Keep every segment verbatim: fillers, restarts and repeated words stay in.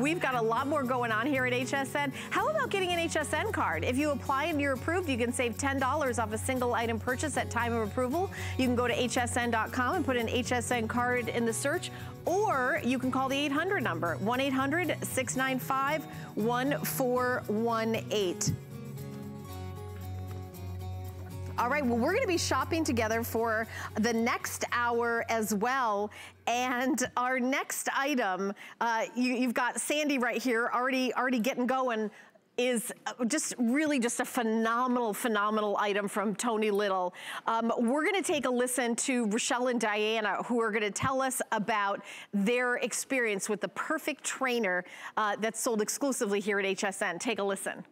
we've got a lot more going on here at H S N. How about getting an H S N card? If you apply and you're approved, you can save ten dollars off a single item purchase at time of approval. You can go to H S N dot com and put an H S N card in the search, or you can call the eight hundred number, one eight hundred, six nine five, one four one eight. All right, well, we're gonna be shopping together for the next hour as well. And our next item, uh, you, you've got Sandy right here, already, already getting going, is just really just a phenomenal, phenomenal item from Tony Little. Um, we're gonna take a listen to Rochelle and Diana, who are gonna tell us about their experience with the Perfect Trainer uh, that's sold exclusively here at H S N. Take a listen.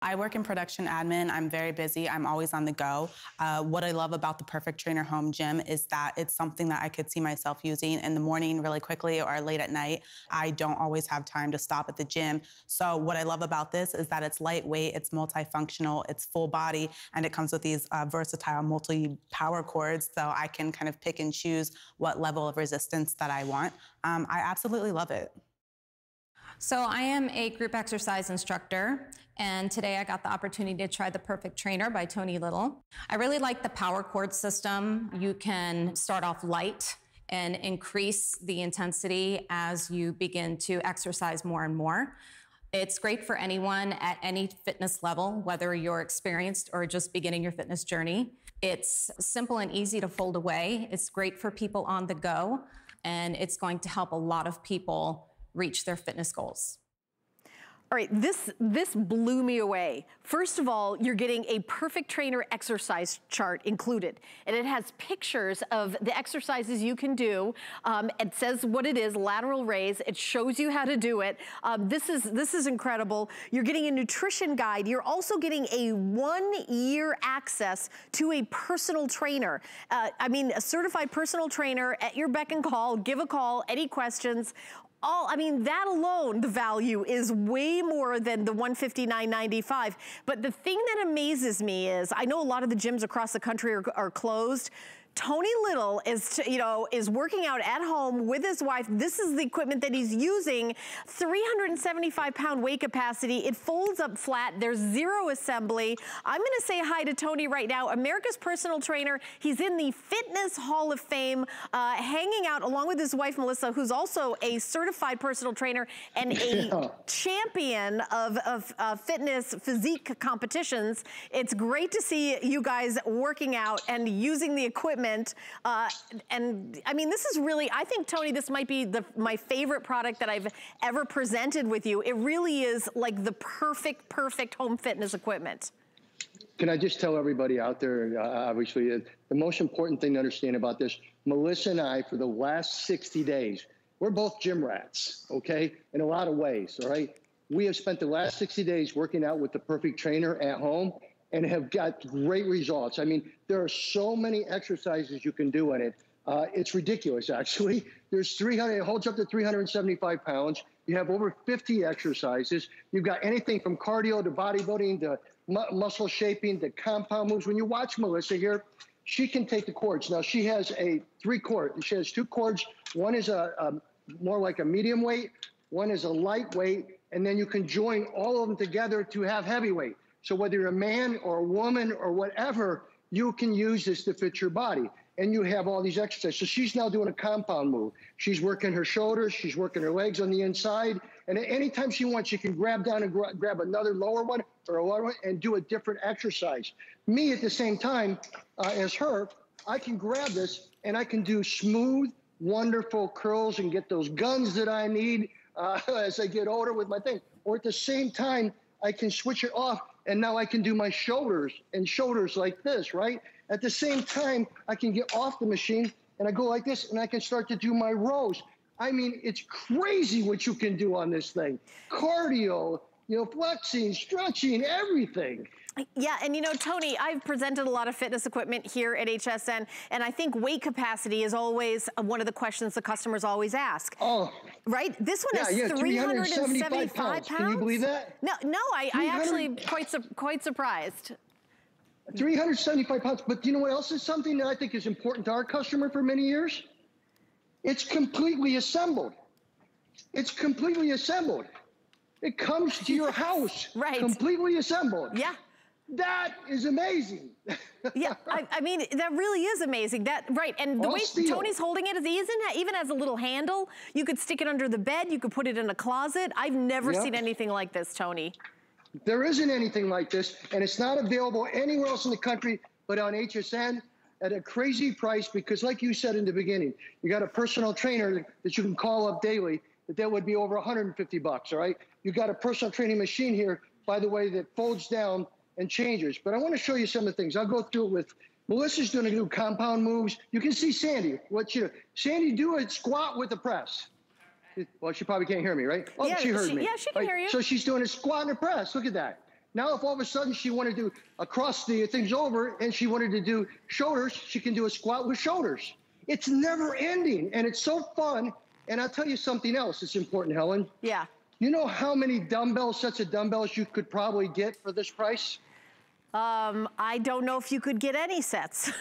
I work in production admin. I'm very busy. I'm always on the go. Uh, what I love about the Perfect Trainer home gym is that it's something that I could see myself using in the morning really quickly or late at night. I don't always have time to stop at the gym. So what I love about this is that it's lightweight, it's multifunctional, it's full body, and it comes with these uh, versatile multi-power cords, so I can kind of pick and choose what level of resistance that I want. Um, I absolutely love it. So I am a group exercise instructor, and today I got the opportunity to try the Perfect Trainer by Tony Little. I really like the power cord system. You can start off light and increase the intensity as you begin to exercise more and more. It's great for anyone at any fitness level, whether you're experienced or just beginning your fitness journey. It's simple and easy to fold away. It's great for people on the go, and it's going to help a lot of people reach their fitness goals. All right, this, this blew me away. First of all, you're getting a Perfect Trainer exercise chart included, and it has pictures of the exercises you can do. Um, it says what it is, lateral raise. It shows you how to do it. Um, this is, this is incredible. You're getting a nutrition guide. You're also getting a one-year access to a personal trainer. Uh, I mean, a certified personal trainer at your beck and call. Give a call, any questions. All, I mean, that alone, the value is way more than the one fifty-nine ninety-five. But the thing that amazes me is, I know a lot of the gyms across the country are, are closed. Tony Little is, to, you know, is working out at home with his wife. This is the equipment that he's using. three hundred seventy-five pound weight capacity. It folds up flat. There's zero assembly. I'm going to say hi to Tony right now, America's personal trainer. He's in the Fitness Hall of Fame, uh, hanging out along with his wife, Melissa, who's also a certified personal trainer and a yeah. champion of, of uh, fitness physique competitions. It's great to see you guys working out and using the equipment. Uh, and I mean, this is really, I think, Tony, this might be the, my favorite product that I've ever presented with you. It really is like the perfect, perfect home fitness equipment. Can I just tell everybody out there, uh, obviously, uh, the most important thing to understand about this, Melissa and I, for the last sixty days, we're both gym rats, okay, in a lot of ways, all right? We have spent the last sixty days working out with the Perfect Trainer at home, and have got great results. I mean, there are so many exercises you can do in it. Uh, it's ridiculous, actually. There's three hundred, it holds up to three hundred seventy-five pounds. You have over fifty exercises. You've got anything from cardio to bodybuilding to mu muscle shaping to compound moves. When you watch Melissa here, she can take the cords. Now, she has a three cord. She has two cords. One is a, a more like a medium weight. One is a lightweight. And then you can join all of them together to have heavyweight. So whether you're a man or a woman or whatever, you can use this to fit your body. And you have all these exercises. So she's now doing a compound move. She's working her shoulders. She's working her legs on the inside. And at any time she wants, she can grab down and gra grab another lower one or a lower one and do a different exercise. Me, at the same time uh, as her, I can grab this and I can do smooth, wonderful curls and get those guns that I need uh, as I get older with my thing. Or at the same time, I can switch it off. And now I can do my shoulders and shoulders like this, right? At the same time, I can get off the machine and I go like this and I can start to do my rows. I mean, it's crazy what you can do on this thing. Cardio, you know, flexing, stretching, everything. Yeah, and you know, Tony, I've presented a lot of fitness equipment here at H S N, and I think weight capacity is always one of the questions the customers always ask. Oh. Right? This one yeah, is yeah, three hundred seventy-five pounds. Can you believe that? No, no, I, I actually quite su quite surprised. three hundred seventy-five pounds, but do you know what else is something that I think is important to our customer for many years? It's completely assembled. It's completely assembled. It comes to your house, right? Completely assembled. Yeah. That is amazing. Yeah, I, I mean, that really is amazing. That, right, and the All way steel. Tony's holding it is even, even has a little handle. You could stick it under the bed. You could put it in a closet. I've never yep. seen anything like this, Tony. There isn't anything like this, and it's not available anywhere else in the country but on H S N at a crazy price because, like you said in the beginning, you got a personal trainer that you can call up daily, that that would be over one hundred fifty bucks, all right? You got a personal training machine here, by the way, that folds down and changers. But I want to show you some of the things. I'll go through it with, Melissa's doing a new compound moves. You can see Sandy, what you do. Sandy, do a squat with the press. Well, she probably can't hear me, right? Oh, yeah, she heard she, me. Yeah, she can right? hear you. So she's doing a squat and a press. Look at that. Now, if all of a sudden she wanted to do across the things over and she wanted to do shoulders, she can do a squat with shoulders. It's never ending, and it's so fun. And I'll tell you something else that's important, Helen. Yeah. You know how many dumbbell sets of dumbbells you could probably get for this price? Um, I don't know if you could get any sets.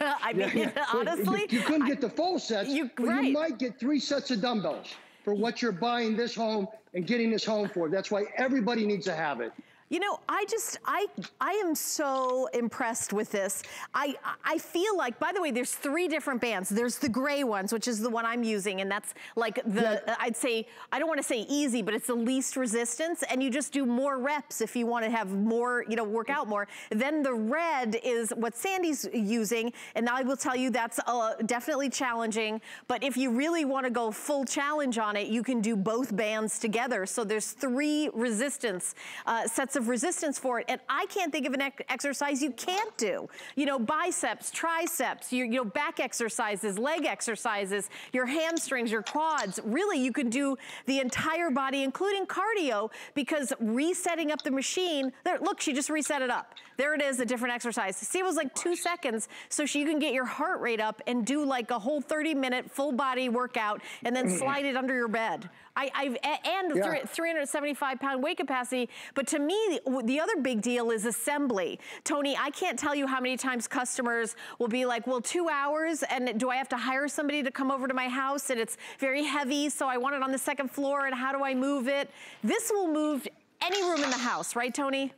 I mean, yeah, yeah. honestly. You, you couldn't I, get the full sets, you, but right. you might get three sets of dumbbells for what you're buying this home and getting this home for. That's why everybody needs to have it. You know, I just, I I am so impressed with this. I, I feel like, by the way, there's three different bands. There's the gray ones, which is the one I'm using, and that's like the, yeah. I'd say, I don't wanna say easy, but it's the least resistance, and you just do more reps if you wanna have more, you know, work out more. Then the red is what Sandy's using, and I will tell you that's uh, definitely challenging, but if you really wanna go full challenge on it, you can do both bands together. So there's three resistance uh, sets of of resistance for it, and I can't think of an ex exercise you can't do. You know, biceps, triceps, your, you know, back exercises, leg exercises, your hamstrings, your quads. Really, you can do the entire body, including cardio, because resetting up the machine, there, look, she just reset it up. There it is, a different exercise. See, it was like two seconds, so she can get your heart rate up and do like a whole thirty minute full body workout, and then slide it under your bed. I, I've, and yeah. three hundred seventy-five pound weight capacity, but to me, The, the other big deal is assembly. Tony, I can't tell you how many times customers will be like, well, two hours and do I have to hire somebody to come over to my house and it's very heavy, so I want it on the second floor and how do I move it? This will move any room in the house, right, Tony?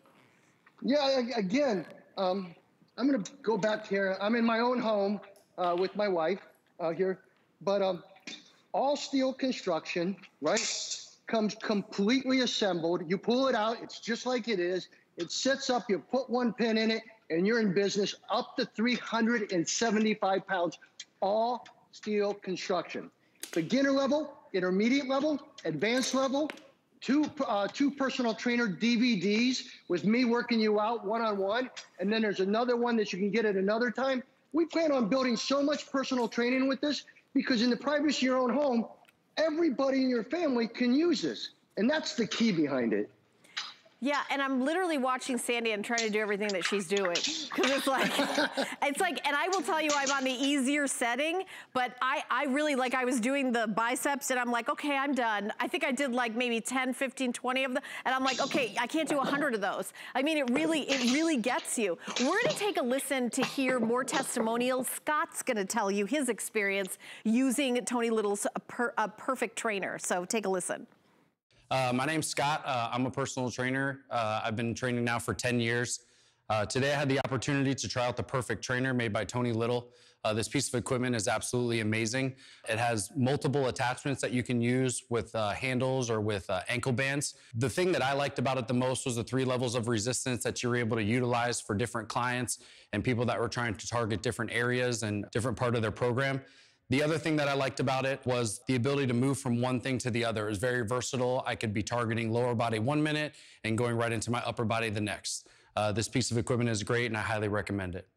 Yeah, again, um, I'm gonna go back here. I'm in my own home uh, with my wife uh, here, but um, all steel construction, right? Comes completely assembled. You pull it out, it's just like it is. It sits up, you put one pin in it, and you're in business. Up to three hundred seventy-five pounds, all steel construction. Beginner level, intermediate level, advanced level, two, uh, two personal trainer D V Ds with me working you out one-on-one, and then there's another one that you can get at another time. We plan on building so much personal training with this because in the privacy of your own home, everybody in your family can use this, and that's the key behind it. Yeah, and I'm literally watching Sandy and trying to do everything that she's doing. Cause it's like, it's like, and I will tell you I'm on the easier setting, but I, I really, like I was doing the biceps and I'm like, okay, I'm done. I think I did like maybe ten, fifteen, twenty of them. And I'm like, okay, I can't do a hundred of those. I mean, it really, it really gets you. We're gonna take a listen to hear more testimonials. Scott's gonna tell you his experience using Tony Little's a per, a Perfect Trainer. So take a listen. Uh, my name's Scott. Uh, I'm a personal trainer. Uh, I've been training now for ten years. Uh, today I had the opportunity to try out the Perfect Trainer made by Tony Little. Uh, this piece of equipment is absolutely amazing. It has multiple attachments that you can use with uh, handles or with uh, ankle bands. The thing that I liked about it the most was the three levels of resistance that you were able to utilize for different clients and people that were trying to target different areas and different part of their program. The other thing that I liked about it was the ability to move from one thing to the other. It was very versatile. I could be targeting lower body one minute and going right into my upper body the next. Uh, this piece of equipment is great and I highly recommend it.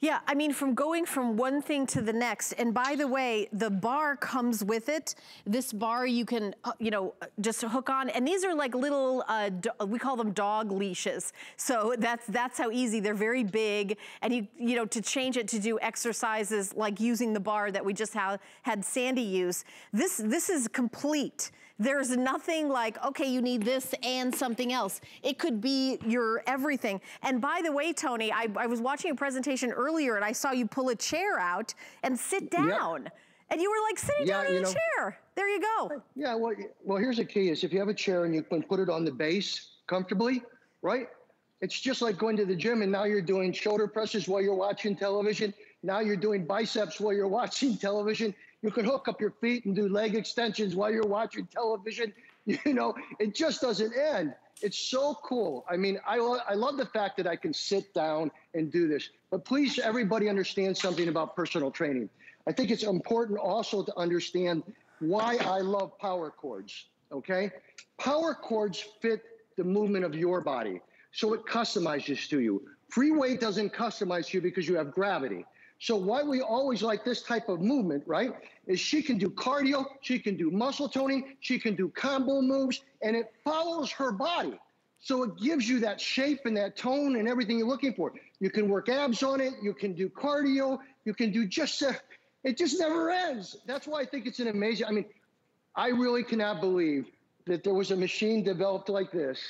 Yeah, I mean, from going from one thing to the next, and by the way, the bar comes with it. This bar you can, you know, just hook on, and these are like little, uh, we call them dog leashes. So that's that's how easy, they're very big, and you you know, to change it to do exercises like using the bar that we just ha had Sandy use. This, this is complete. There's nothing like, okay, you need this and something else. It could be your everything. And by the way, Tony, I, I was watching a presentation earlier and I saw you pull a chair out and sit down. Yep. And you were like sitting yeah, down in a know, chair. There you go. Yeah, well, well, here's the key is if you have a chair and you can put it on the base comfortably, right? It's just like going to the gym and now you're doing shoulder presses while you're watching television. Now you're doing biceps while you're watching television. You can hook up your feet and do leg extensions while you're watching television. You know, it just doesn't end. It's so cool. I mean, I, I love the fact that I can sit down and do this. But please, everybody understand something about personal training. I think it's important also to understand why I love power cords, okay? Power cords fit the movement of your body, so it customizes to you. Free weight doesn't customize you because you have gravity. So why we always like this type of movement, right, is she can do cardio, she can do muscle toning, she can do combo moves, and it follows her body. So it gives you that shape and that tone and everything you're looking for. You can work abs on it, you can do cardio, you can do just, uh, it just never ends. That's why I think it's an amazing, I mean, I really cannot believe that there was a machine developed like this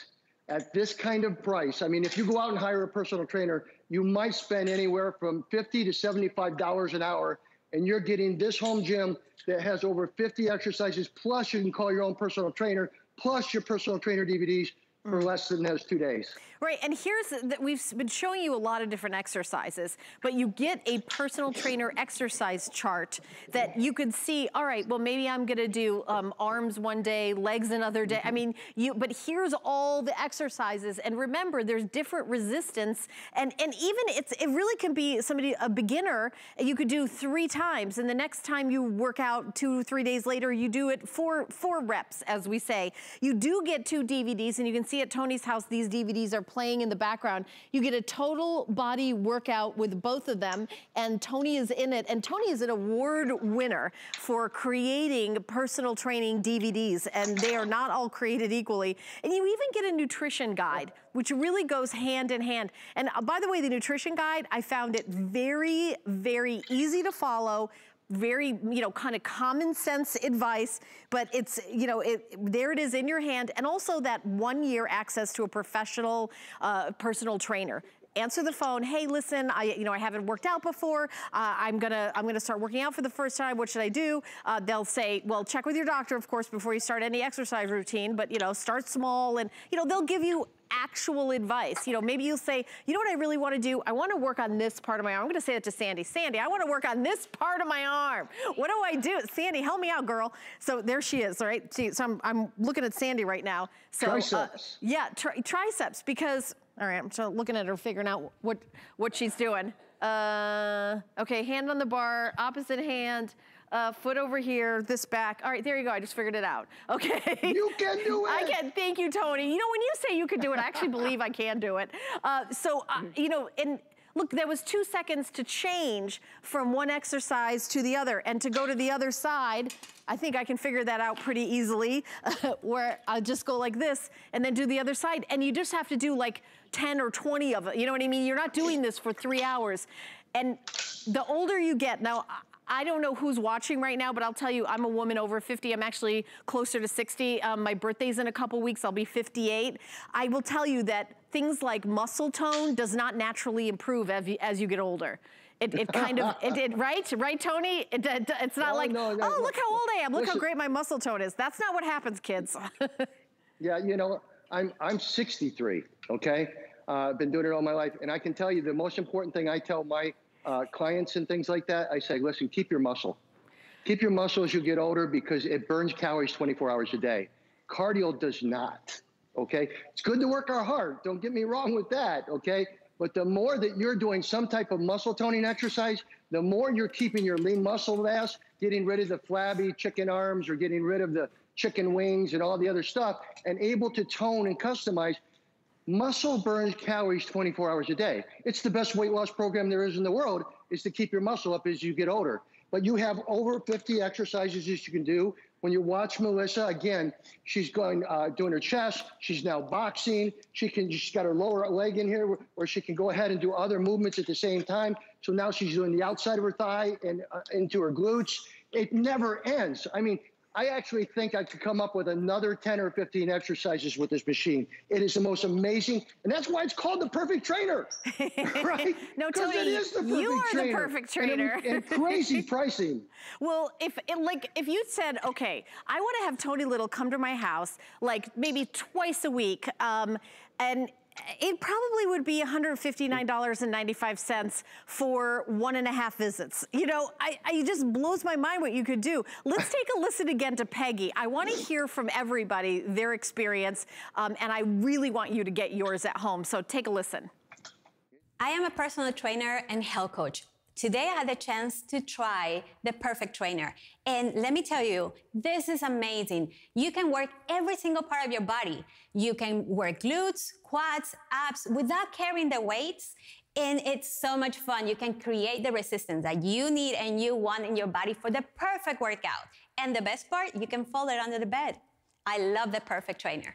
at this kind of price. I mean, if you go out and hire a personal trainer, you might spend anywhere from fifty to seventy-five dollars an hour, and you're getting this home gym that has over fifty exercises, plus you can call your own personal trainer, plus your personal trainer D V Ds for less than those two days. Right, and here's, that we've been showing you a lot of different exercises, but you get a personal trainer exercise chart that you could see, all right, well maybe I'm gonna do um, arms one day, legs another day, I mean, you. But here's all the exercises, and remember, there's different resistance, and, and even it's, it really can be somebody, a beginner, you could do three times, and the next time you work out two, three days later, you do it four, four reps, as we say. You do get two D V Ds, and you can see at Tony's house, these D V Ds are playing in the background. You get a total body workout with both of them, and Tony is in it. And Tony is an award winner for creating personal training D V Ds, and they are not all created equally. And you even get a nutrition guide, which really goes hand in hand. And by the way, the nutrition guide, I found it very, very easy to follow. Very, you know, kind of common sense advice, but it's, you know, it, there it is in your hand. And also that one year access to a professional uh, personal trainer. Answer the phone. Hey, listen, I, you know, I haven't worked out before. Uh, I'm gonna, I'm gonna start working out for the first time. What should I do? Uh, they'll say, well, check with your doctor, of course, before you start any exercise routine, but you know, start small, and you know, they'll give you actual advice. You know, maybe you'll say, you know what I really want to do? I want to work on this part of my arm. I'm going to say it to Sandy. Sandy, I want to work on this part of my arm. What do I do? Sandy, help me out, girl. So there she is, all right? So I'm, I'm looking at Sandy right now. So, triceps. Uh, yeah, tri triceps because, all right, I'm still looking at her, figuring out what, what she's doing. Uh, okay, hand on the bar, opposite hand. Uh, foot over here, this back. All right, there you go. I just figured it out. Okay. You can do it. I can. Thank you, Tony. You know, when you say you can do it, I actually believe I can do it. Uh, so, uh, you know, and look, there was two seconds to change from one exercise to the other. And to go to the other side, I think I can figure that out pretty easily, uh, where I'll just go like this and then do the other side. And you just have to do like ten or twenty of it. You know what I mean? You're not doing this for three hours. And the older you get, now, I don't know who's watching right now, but I'll tell you, I'm a woman over fifty. I'm actually closer to sixty. Um, my birthday's in a couple weeks. I'll be fifty-eight. I will tell you that things like muscle tone does not naturally improve as you, as you get older. It, it kind of, it, it, right? Right, Tony? It, it, it's not oh, like, no, no, oh, no. Look how old I am. Look Listen, how great my muscle tone is. That's not what happens, kids. Yeah, you know, I'm, I'm sixty-three, okay? Uh, I've been doing it all my life. And I can tell you the most important thing I tell my Uh, clients and things like that, I say, listen, keep your muscle. Keep your muscle as you get older because it burns calories twenty-four hours a day. Cardio does not, okay? It's good to work our heart. Don't get me wrong with that, okay? But the more that you're doing some type of muscle toning exercise, the more you're keeping your lean muscle mass, getting rid of the flabby chicken arms or getting rid of the chicken wings and all the other stuff, and able to tone and customize. Muscle burns calories twenty-four hours a day. It's the best weight loss program there is in the world, is to keep your muscle up as you get older. But you have over fifty exercises that you can do. When you watch Melissa, again, she's going uh, doing her chest. She's now boxing. She can, she's got her lower leg in here, or she can go ahead and do other movements at the same time. So now she's doing the outside of her thigh and uh, into her glutes. It never ends. I mean, I actually think I could come up with another ten or fifteen exercises with this machine. It is the most amazing, and that's why it's called the Perfect Trainer, right? No, Tony, it is the you are trainer. the perfect trainer. And, and crazy pricing. Well, if it, like if you said, okay, I want to have Tony Little come to my house, like maybe twice a week, um, and it probably would be one hundred fifty-nine dollars and ninety-five cents for one and a half visits. You know, I, I it just blows my mind what you could do. Let's take a listen again to Peggy. I want to hear from everybody their experience, um, and I really want you to get yours at home. So take a listen. I am a personal trainer and health coach. Today I had the chance to try the Perfect Trainer. And let me tell you, this is amazing. You can work every single part of your body. You can work glutes, quads, abs, without carrying the weights. And it's so much fun. You can create the resistance that you need and you want in your body for the perfect workout. And the best part, you can fold it under the bed. I love the Perfect Trainer.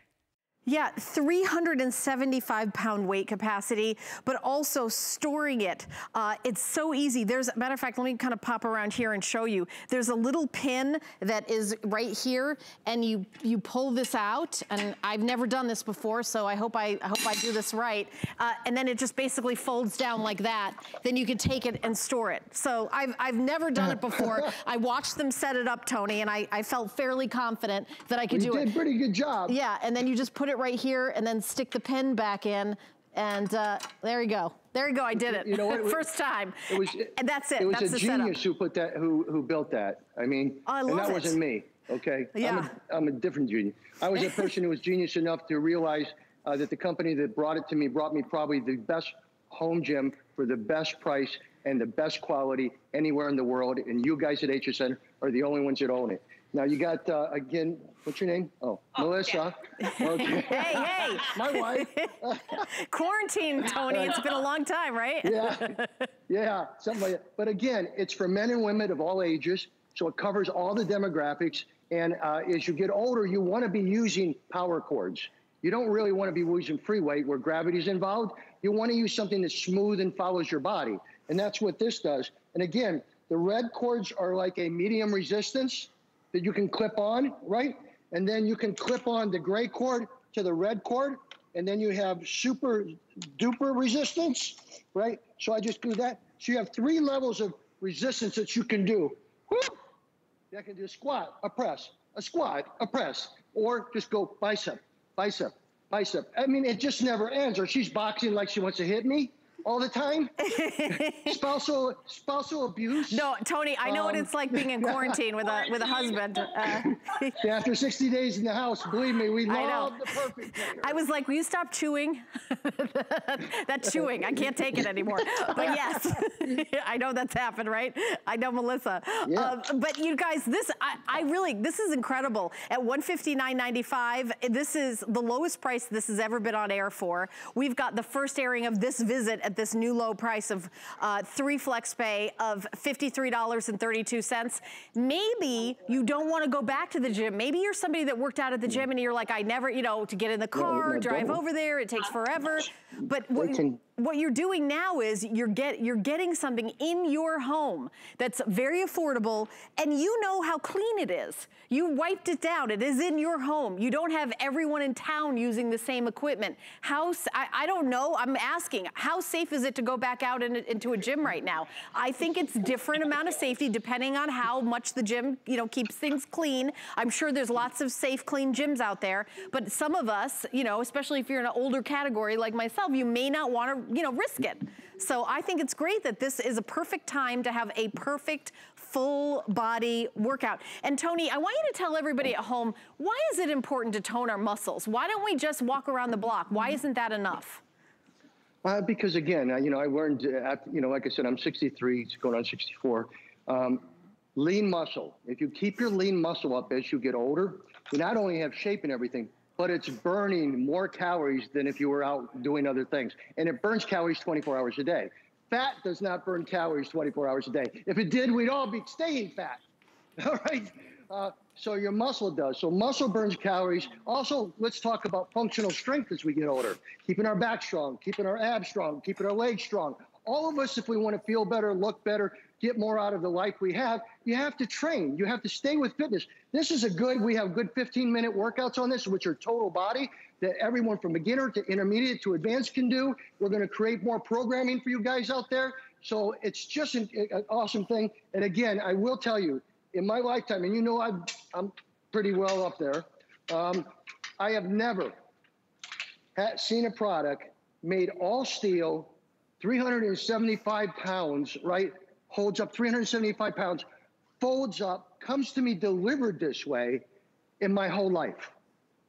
Yeah, three hundred seventy-five pound weight capacity, but also storing it. Uh, it's so easy. There's, matter of fact, let me kind of pop around here and show you. There's a little pin that is right here, and you you pull this out. And I've never done this before, so I hope I, I hope I do this right. Uh, and then it just basically folds down like that. Then you can take it and store it. So I've I've never done it before. I watched them set it up, Tony, and I I felt fairly confident that I could do it. You did a pretty good job. Yeah, and then you just put it right here and then stick the pin back in, and uh, there you go. There you go, I did it. You know what, it was, first time. It was, it, and that's it, it was that's a the genius setup. who put that, who, who built that. I mean, oh, I love and that it. wasn't me, okay? Yeah. I'm a, I'm a different genius. I was a person who was genius enough to realize uh, that the company that brought it to me brought me probably the best home gym for the best price and the best quality anywhere in the world, and you guys at H S N are the only ones that own it. Now you got, uh, again, what's your name? Oh, oh Melissa. Yeah. Okay. Hey, hey. My wife. Quarantine, Tony. It's been a long time, right? Yeah. Yeah, something like that. But again, it's for men and women of all ages, so it covers all the demographics. And uh, as you get older, you want to be using power cords. You don't really want to be using free weight where gravity's involved. You want to use something that's smooth and follows your body. And that's what this does. And again, the red cords are like a medium resistance that you can clip on, right? And then you can clip on the gray cord to the red cord, and then you have super duper resistance, right? So I just do that. So you have three levels of resistance that you can do. Woo! I can do a squat, a press, a squat, a press, or just go bicep, bicep, bicep. I mean, it just never ends. Or she's boxing like she wants to hit me all the time. spousal spousal abuse. No, Tony, I know um, what it's like being in quarantine with a with a husband. Uh, After sixty days in the house, believe me, we love the Perfect Trainer. I was like, will you stop chewing? That chewing, I can't take it anymore. But yes, I know that's happened, right? I know Melissa. Yeah. Uh, but you guys, this I, I really this is incredible. At one hundred fifty-nine ninety-five, this is the lowest price this has ever been on air for. We've got the first airing of this visit at this new low price of uh, three flex pay of fifty-three dollars and thirty-two cents. Maybe you don't want to go back to the gym. Maybe you're somebody that worked out at the gym and you're like, I never, you know, to get in the car, no, drive double. over there, it takes forever. But what, can... what you're doing now is you're, get, you're getting something in your home that's very affordable, and you know how clean it is. You wiped it down. It is in your home. You don't have everyone in town using the same equipment. How, I, I don't know, I'm asking, how safe is it to go back out in, into a gym right now? I think it's different amount of safety depending on how much the gym, you know, keeps things clean. I'm sure there's lots of safe, clean gyms out there, but some of us, you know, especially if you're in an older category like myself, you may not want to, you know, risk it. So I think it's great that this is a perfect time to have a perfect full body workout. And Tony, I want you to tell everybody at home, why is it important to tone our muscles? Why don't we just walk around the block? Why isn't that enough? Uh, because again, uh, you know, I learned, uh, you know, like I said, I'm sixty-three, it's going on sixty-four. Um, lean muscle. If you keep your lean muscle up as you get older, you not only have shape and everything, but it's burning more calories than if you were out doing other things. And it burns calories twenty-four hours a day. Fat does not burn calories twenty-four hours a day. If it did, we'd all be staying fat. All right? Uh, so your muscle does. So muscle burns calories. Also, let's talk about functional strength as we get older. Keeping our back strong, keeping our abs strong, keeping our legs strong. all of us, if we want to feel better, look better, get more out of the life we have, you have to train. You have to stay with fitness. This is a good, we have good fifteen minute workouts on this, which are total body that everyone from beginner to intermediate to advanced can do. We're going to create more programming for you guys out there. So it's just an, an awesome thing. And again, I will tell you, in my lifetime, and you know I've, I'm pretty well up there, um, I have never had seen a product made all steel, three hundred seventy-five pounds, right? Holds up three hundred seventy-five pounds, folds up, comes to me delivered this way in my whole life.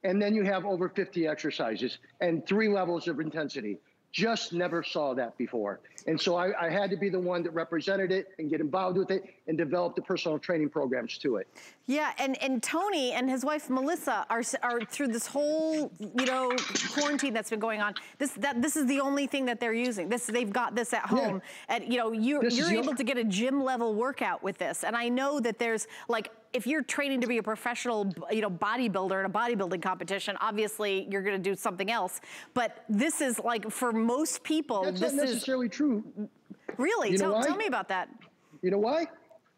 And then you have over fifty exercises and three levels of intensity. Just never saw that before. And so I, I had to be the one that represented it and get involved with it and develop the personal training programs to it. Yeah, and, and Tony and his wife, Melissa, are, are through this whole, you know, quarantine that's been going on. This that this is the only thing that they're using. This They've got this at home. Yeah. And, you know, you, you're able your to get a gym level workout with this. And I know that there's like, if you're training to be a professional, you know, bodybuilder in a bodybuilding competition, obviously you're going to do something else. But this is like, for most people, that's this not necessarily is true. Really? You tell, tell me about that. You know why?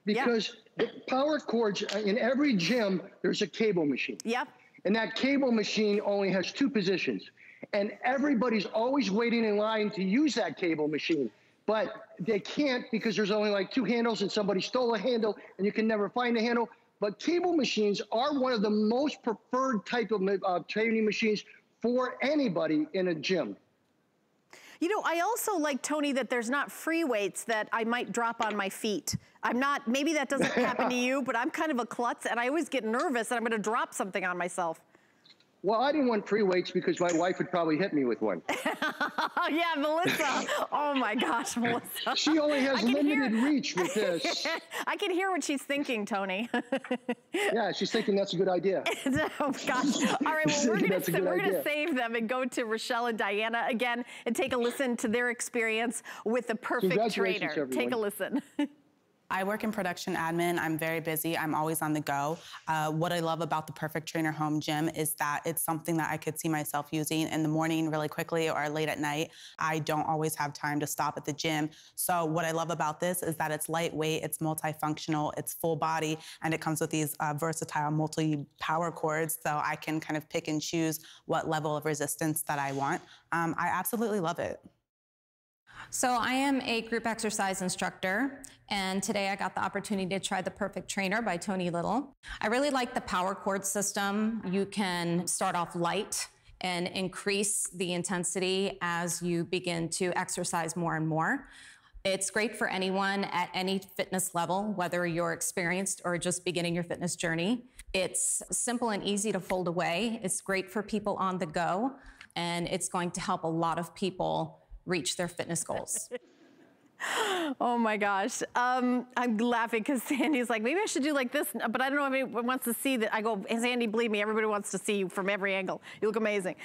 Because yeah. the power cords in every gym, there's a cable machine. Yep. And that cable machine only has two positions, and everybody's always waiting in line to use that cable machine. But they can't because there's only like two handles, and somebody stole a handle, and you can never find a handle. But cable machines are one of the most preferred type of uh, training machines for anybody in a gym. You know, I also like, Tony, that there's not free weights that I might drop on my feet. I'm not, maybe that doesn't happen to you, but I'm kind of a klutz, and I always get nervous that I'm gonna drop something on myself. Well, I didn't want free weights because my wife would probably hit me with one. Yeah, Melissa. Oh my gosh, Melissa. She only has limited hear... reach with this. I can hear what she's thinking, Tony. Yeah, she's thinking that's a good idea. Oh gosh. All right, well, we're going to we're going to save them and go to Rochelle and Diana again and take a listen to their experience with the Perfect Trainer. Everyone. Take a listen. I work in production admin. I'm very busy. I'm always on the go. Uh, what I love about the Perfect Trainer home gym is that it's something that I could see myself using in the morning really quickly or late at night. I don't always have time to stop at the gym. So what I love about this is that it's lightweight, it's multifunctional, it's full body, and it comes with these uh, versatile multi-power cords, so I can kind of pick and choose what level of resistance that I want. Um, I absolutely love it. So I am a group exercise instructor, and today I got the opportunity to try the Perfect Trainer by Tony Little. I really like the power cord system. You can start off light and increase the intensity as you begin to exercise more and more. It's great for anyone at any fitness level, whether you're experienced or just beginning your fitness journey. It's simple and easy to fold away. It's great for people on the go, and it's going to help a lot of people reach their fitness goals. Oh my gosh. Um, I'm laughing because Sandy's like, maybe I should do like this, but I don't know if anyone wants to see that. I go, Sandy, believe me, everybody wants to see you from every angle. You look amazing.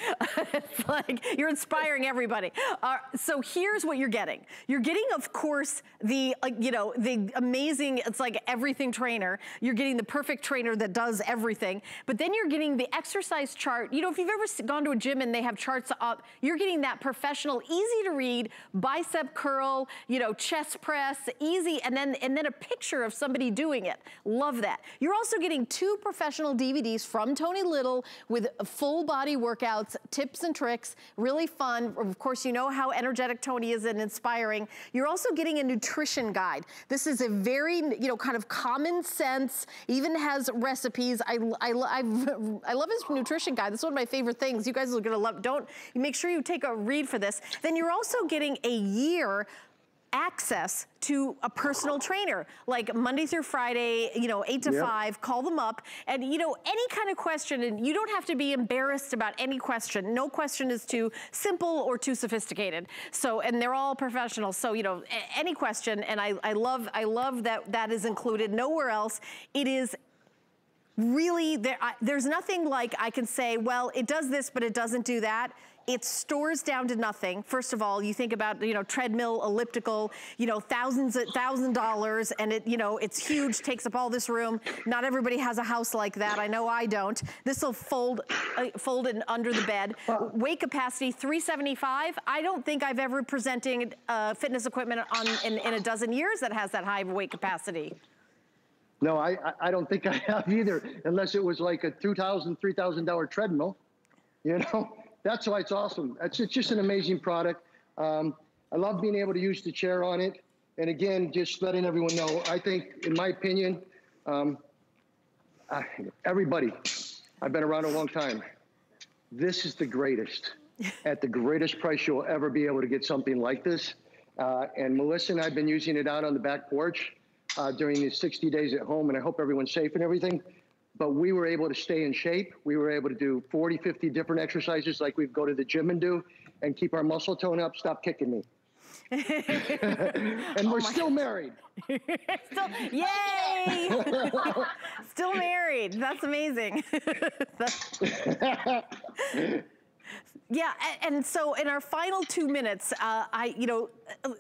It's like, you're inspiring everybody. Uh, so here's what you're getting. You're getting, of course, the, uh, you know, the amazing, it's like everything trainer. You're getting the Perfect Trainer that does everything, but then you're getting the exercise chart. You know, if you've ever gone to a gym and they have charts up, you're getting that professional, easy to read, bicep curl, you know, chest press, easy, and then and then a picture of somebody doing it. Love that. You're also getting two professional D V Ds from Tony Little with full body workouts, tips and tricks, really fun. Of course, you know how energetic Tony is and inspiring. You're also getting a nutrition guide. This is a very, you know, kind of common sense, even has recipes. I, I, I've, I love his nutrition guide. This is one of my favorite things. You guys are gonna love, don't, make sure you take a read for this. Then you're also getting a year access to a personal trainer, like Monday through Friday, you know, eight to yep. five, call them up. And you know, any kind of question, and you don't have to be embarrassed about any question. No question is too simple or too sophisticated. So, and they're all professionals. So, you know, any question, and I, I love, I love that that is included. Nowhere else, it is really, there. I, there's nothing like I can say, well, it does this, but it doesn't do that. It stores down to nothing. First of all, you think about, you know, treadmill, elliptical, you know, thousands of thousand dollars, and it, you know, it's huge, takes up all this room. Not everybody has a house like that. I know I don't. This will fold, uh, fold in under the bed. Well, weight capacity three seventy-five. I don't think I've ever presented uh, fitness equipment on in, in a dozen years that has that high of weight capacity. No, I, I don't think I have either, unless it was like a two thousand dollars, three thousand dollar treadmill, you know? That's why it's awesome. It's, it's just an amazing product. Um, I love being able to use the chair on it. And again, just letting everyone know, I think, in my opinion, um, I, everybody, I've been around a long time. This is the greatest, at the greatest price you'll ever be able to get something like this. Uh, and Melissa and I have been using it out on the back porch Uh, during these sixty days at home, and I hope everyone's safe and everything, but we were able to stay in shape. We were able to do forty, fifty different exercises like we'd go to the gym and do, and keep our muscle tone up. Stop kicking me. And oh we're still God. married. Still, yay! Still married. That's amazing. That's yeah, and so in our final two minutes, uh, I, you know,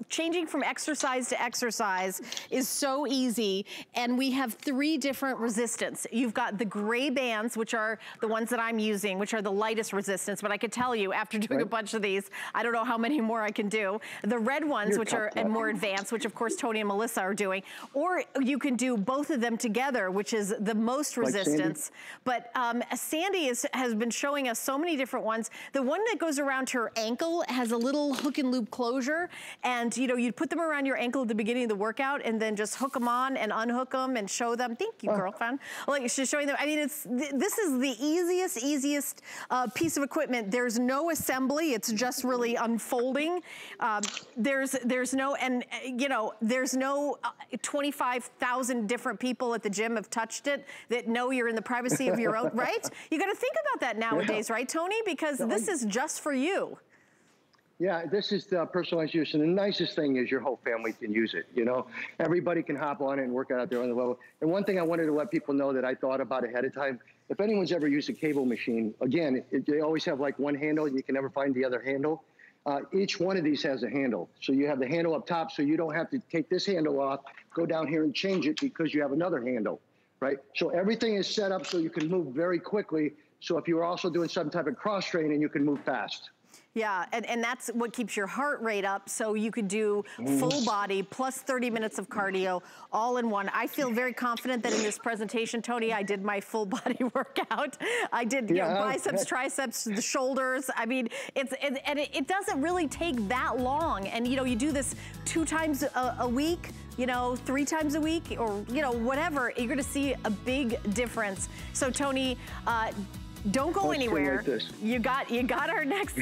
changing from exercise to exercise is so easy, and we have three different resistance. You've got the gray bands, which are the ones that I'm using, which are the lightest resistance, but I could tell you after doing right. a bunch of these, I don't know how many more I can do. The red ones, You're which are and more advanced, which of course Tony and Melissa are doing, or you can do both of them together, which is the most resistance. Like Sandy. But um, Sandy is, has been showing us so many different ones. The one that goes around her ankle has a little hook and loop closure, and you know, you'd put them around your ankle at the beginning of the workout and then just hook them on and unhook them and show them. Thank you, girlfriend. Like she's showing them. I mean, it's th this is the easiest, easiest uh, piece of equipment. There's no assembly. It's just really unfolding. Um, there's there's no and uh, you know, there's no uh, twenty-five thousand different people at the gym have touched it that know you're in the privacy of your own, right? You got to think about that nowadays, yeah. right, Tony? Because no, this is just for you. Yeah, this is the personalized use, and the nicest thing is your whole family can use it. You know, everybody can hop on it and work out there on the level. And one thing I wanted to let people know that I thought about ahead of time, if anyone's ever used a cable machine, again, it, they always have like one handle and you can never find the other handle. Uh, each one of these has a handle. So you have the handle up top, so you don't have to take this handle off, go down here and change it because you have another handle, right? So everything is set up so you can move very quickly. So if you were also doing some type of cross training, you can move fast. Yeah, and, and that's what keeps your heart rate up, so you could do full body plus thirty minutes of cardio all in one. I feel very confident that in this presentation, Tony, I did my full body workout. I did you yeah, know, biceps, okay. triceps, the shoulders. I mean, it's it, and it, it doesn't really take that long. And you know, you do this two times a, a week, you know, three times a week, or you know, whatever. You're gonna see a big difference. So Tony, uh, don't go Let's anywhere. Like you got, you got our next.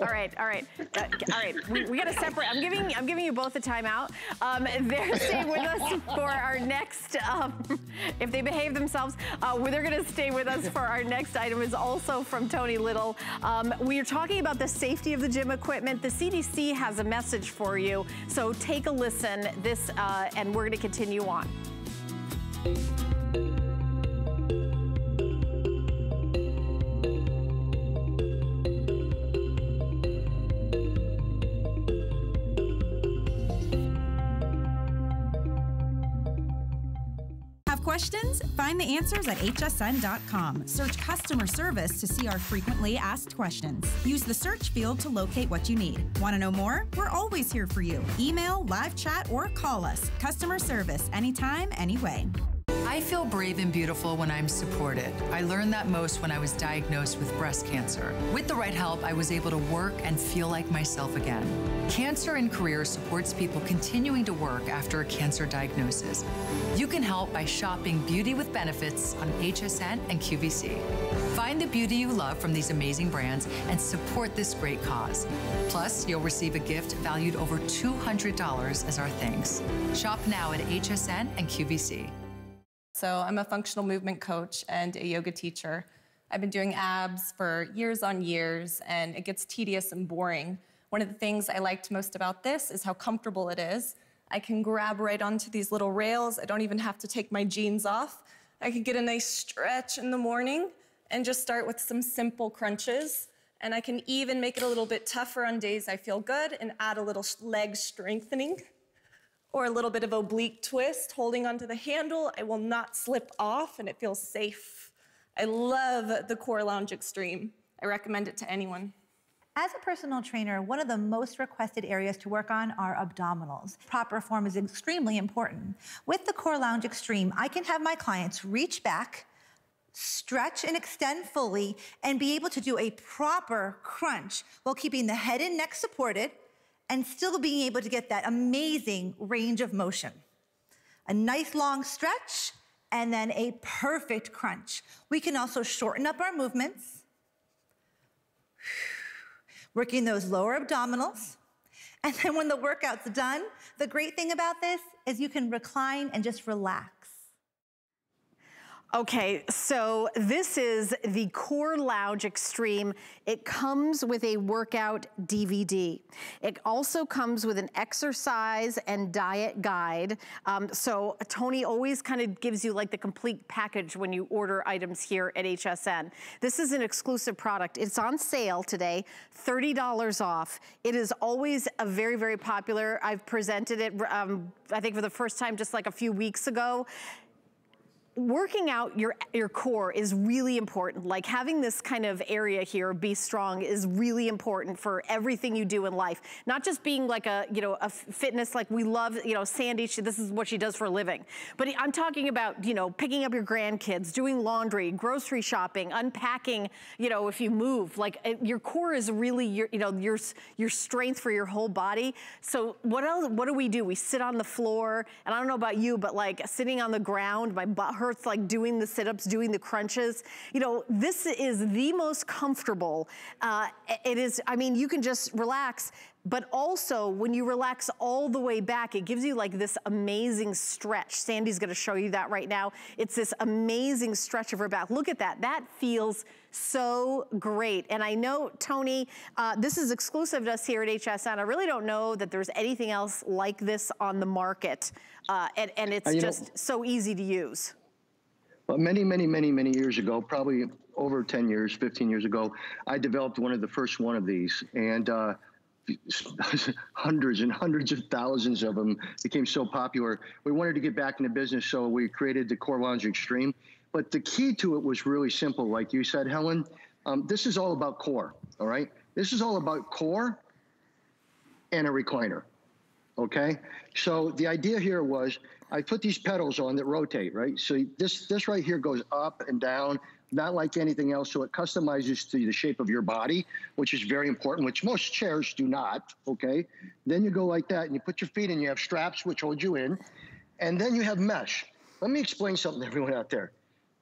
all right, all right, uh, all right. We, we got to separate. I'm giving, I'm giving you both a timeout. Um, they're staying with us for our next. Um, if they behave themselves, uh, they're going to stay with us for our next item. Is also from Tony Little. Um, we are talking about the safety of the gym equipment. The C D C has a message for you, so take a listen. This, uh, and we're going to continue on. Questions? Find the answers at H S N dot com. Search customer service to see our frequently asked questions. Use the search field to locate what you need. Want to know more? We're always here for you. Email, live chat, or call us. Customer service, anytime, anyway. I feel brave and beautiful when I'm supported. I learned that most when I was diagnosed with breast cancer. With the right help, I was able to work and feel like myself again. Cancer and Career supports people continuing to work after a cancer diagnosis. You can help by shopping Beauty with Benefits on H S N and Q V C. Find the beauty you love from these amazing brands and support this great cause. Plus, you'll receive a gift valued over two hundred dollars as our thanks. Shop now at H S N and Q V C. So I'm a functional movement coach and a yoga teacher. I've been doing abs for years on years, and it gets tedious and boring. One of the things I liked most about this is how comfortable it is. I can grab right onto these little rails. I don't even have to take my jeans off. I can get a nice stretch in the morning and just start with some simple crunches. And I can even make it a little bit tougher on days I feel good and add a little leg strengthening or a little bit of oblique twist, holding onto the handle. I will not slip off and it feels safe. I love the Core Lounge Extreme. I recommend it to anyone. As a personal trainer, one of the most requested areas to work on are abdominals. Proper form is extremely important. With the Core Lounge Extreme, I can have my clients reach back, stretch and extend fully, and be able to do a proper crunch while keeping the head and neck supported and still being able to get that amazing range of motion. A nice long stretch and then a perfect crunch. We can also shorten up our movements, working those lower abdominals. And then when the workout's done, the great thing about this is you can recline and just relax. Okay, so this is the Core Lounge Extreme. It comes with a workout D V D. It also comes with an exercise and diet guide. Um, so Tony always kind of gives you like the complete package when you order items here at H S N. This is an exclusive product. It's on sale today, thirty dollars off. It is always a very, very popular. I've presented it, um, I think for the first time just like a few weeks ago. Working out your, your core is really important. Like having this kind of area here, be strong, is really important for everything you do in life. Not just being like a, you know, a fitness, like we love, you know, Sandy, she, this is what she does for a living. But I'm talking about, you know, picking up your grandkids, doing laundry, grocery shopping, unpacking, you know, if you move. Like your core is really your, you know, your, your strength for your whole body. So what else, what do we do? We sit on the floor, and I don't know about you, but like sitting on the ground, my butt hurts, like doing the sit-ups, doing the crunches. You know, this is the most comfortable. Uh, it is, I mean, you can just relax, but also when you relax all the way back, it gives you like this amazing stretch. Sandy's gonna show you that right now. It's this amazing stretch of her back. Look at that, that feels so great. And I know, Tony, uh, this is exclusive to us here at H S N. I really don't know that there's anything else like this on the market. Uh, and, and it's uh, just know, so easy to use. Well, many, many, many, many years ago, probably over ten years, fifteen years ago, I developed one of the first one of these, and uh, hundreds and hundreds of thousands of them became so popular. We wanted to get back into business, so we created the Core Lounge Extreme. But the key to it was really simple. Like you said, Helen, um, this is all about core, all right? This is all about core and a recliner, okay? So the idea here was, I put these pedals on that rotate, right? So this this right here goes up and down, not like anything else. So it customizes to the shape of your body, which is very important, which most chairs do not, okay? Then you go like that and you put your feet in, you have straps which hold you in, and then you have mesh. Let me explain something to everyone out there.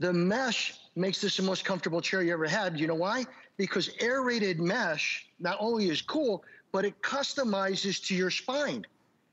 The mesh makes this the most comfortable chair you ever had. You know why? Because aerated mesh not only is cool, but it customizes to your spine.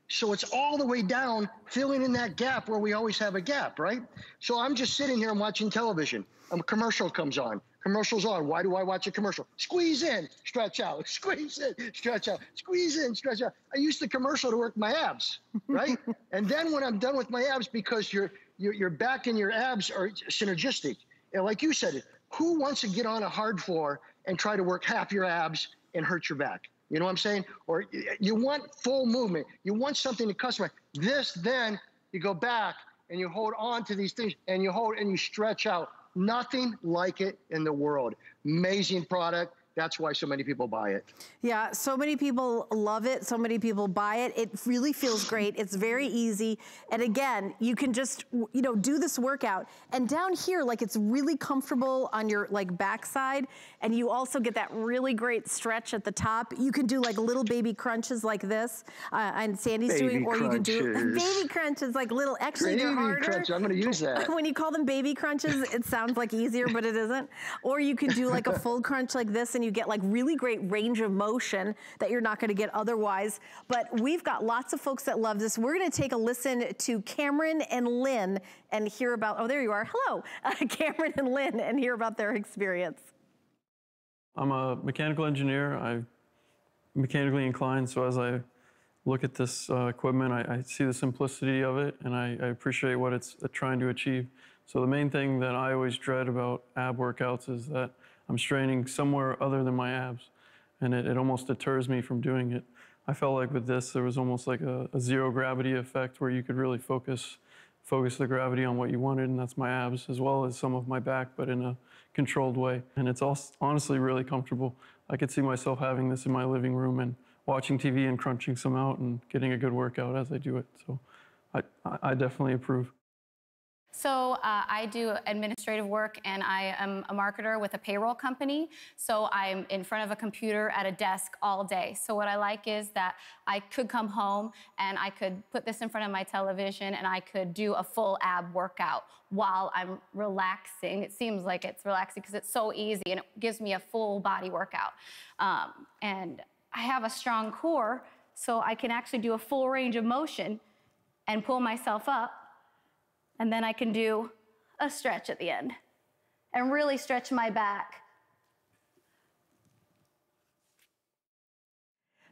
So it's all the way down, filling in that gap where we always have a gap, right? So I'm just sitting here, I'm watching television. A commercial comes on. Commercial's on. Why do I watch a commercial? Squeeze in, stretch out. Squeeze in, stretch out. Squeeze in, stretch out. I use the commercial to work my abs, right? And then when I'm done with my abs, because your, your, your back and your abs are synergistic. And like you said, who wants to get on a hard floor and try to work half your abs and hurt your back? You know what I'm saying? Or you want full movement. You want something to customize. This, then you go back and you hold on to these things and you hold and you stretch out. Nothing like it in the world. Amazing product. That's why so many people buy it. Yeah, so many people love it. So many people buy it. It really feels great. It's very easy. And again, you can just, you know, do this workout. And down here, like it's really comfortable on your like backside. And you also get that really great stretch at the top. You can do like little baby crunches like this. Uh, and Sandy's baby doing, or crunches. You can do baby crunches, like little extra baby harder. Crunch. I'm gonna use that. When you call them baby crunches, it sounds like easier, but it isn't. Or you can do like a full crunch like this, and you get like really great range of motion that you're not gonna get otherwise. But we've got lots of folks that love this. We're gonna take a listen to Cameron and Lynn and hear about, oh, there you are, hello, uh, Cameron and Lynn, and hear about their experience. I'm a mechanical engineer. I'm mechanically inclined, so as I look at this uh, equipment, I, I see the simplicity of it, and I, I appreciate what it's trying to achieve. So the main thing that I always dread about ab workouts is that I'm straining somewhere other than my abs, and it, it almost deters me from doing it. I felt like with this, there was almost like a, a zero gravity effect where you could really focus focus the gravity on what you wanted, and that's my abs as well as some of my back, but in a controlled way. And it's also honestly really comfortable. I could see myself having this in my living room and watching T V and crunching some out and getting a good workout as I do it. So I, I definitely approve. So uh, I do administrative work, and I am a marketer with a payroll company. So I'm in front of a computer at a desk all day. So what I like is that I could come home and I could put this in front of my television and I could do a full ab workout while I'm relaxing. It seems like it's relaxing because it's so easy and it gives me a full body workout. Um, and I have a strong core, so I can actually do a full range of motion and pull myself up. And then I can do a stretch at the end and really stretch my back.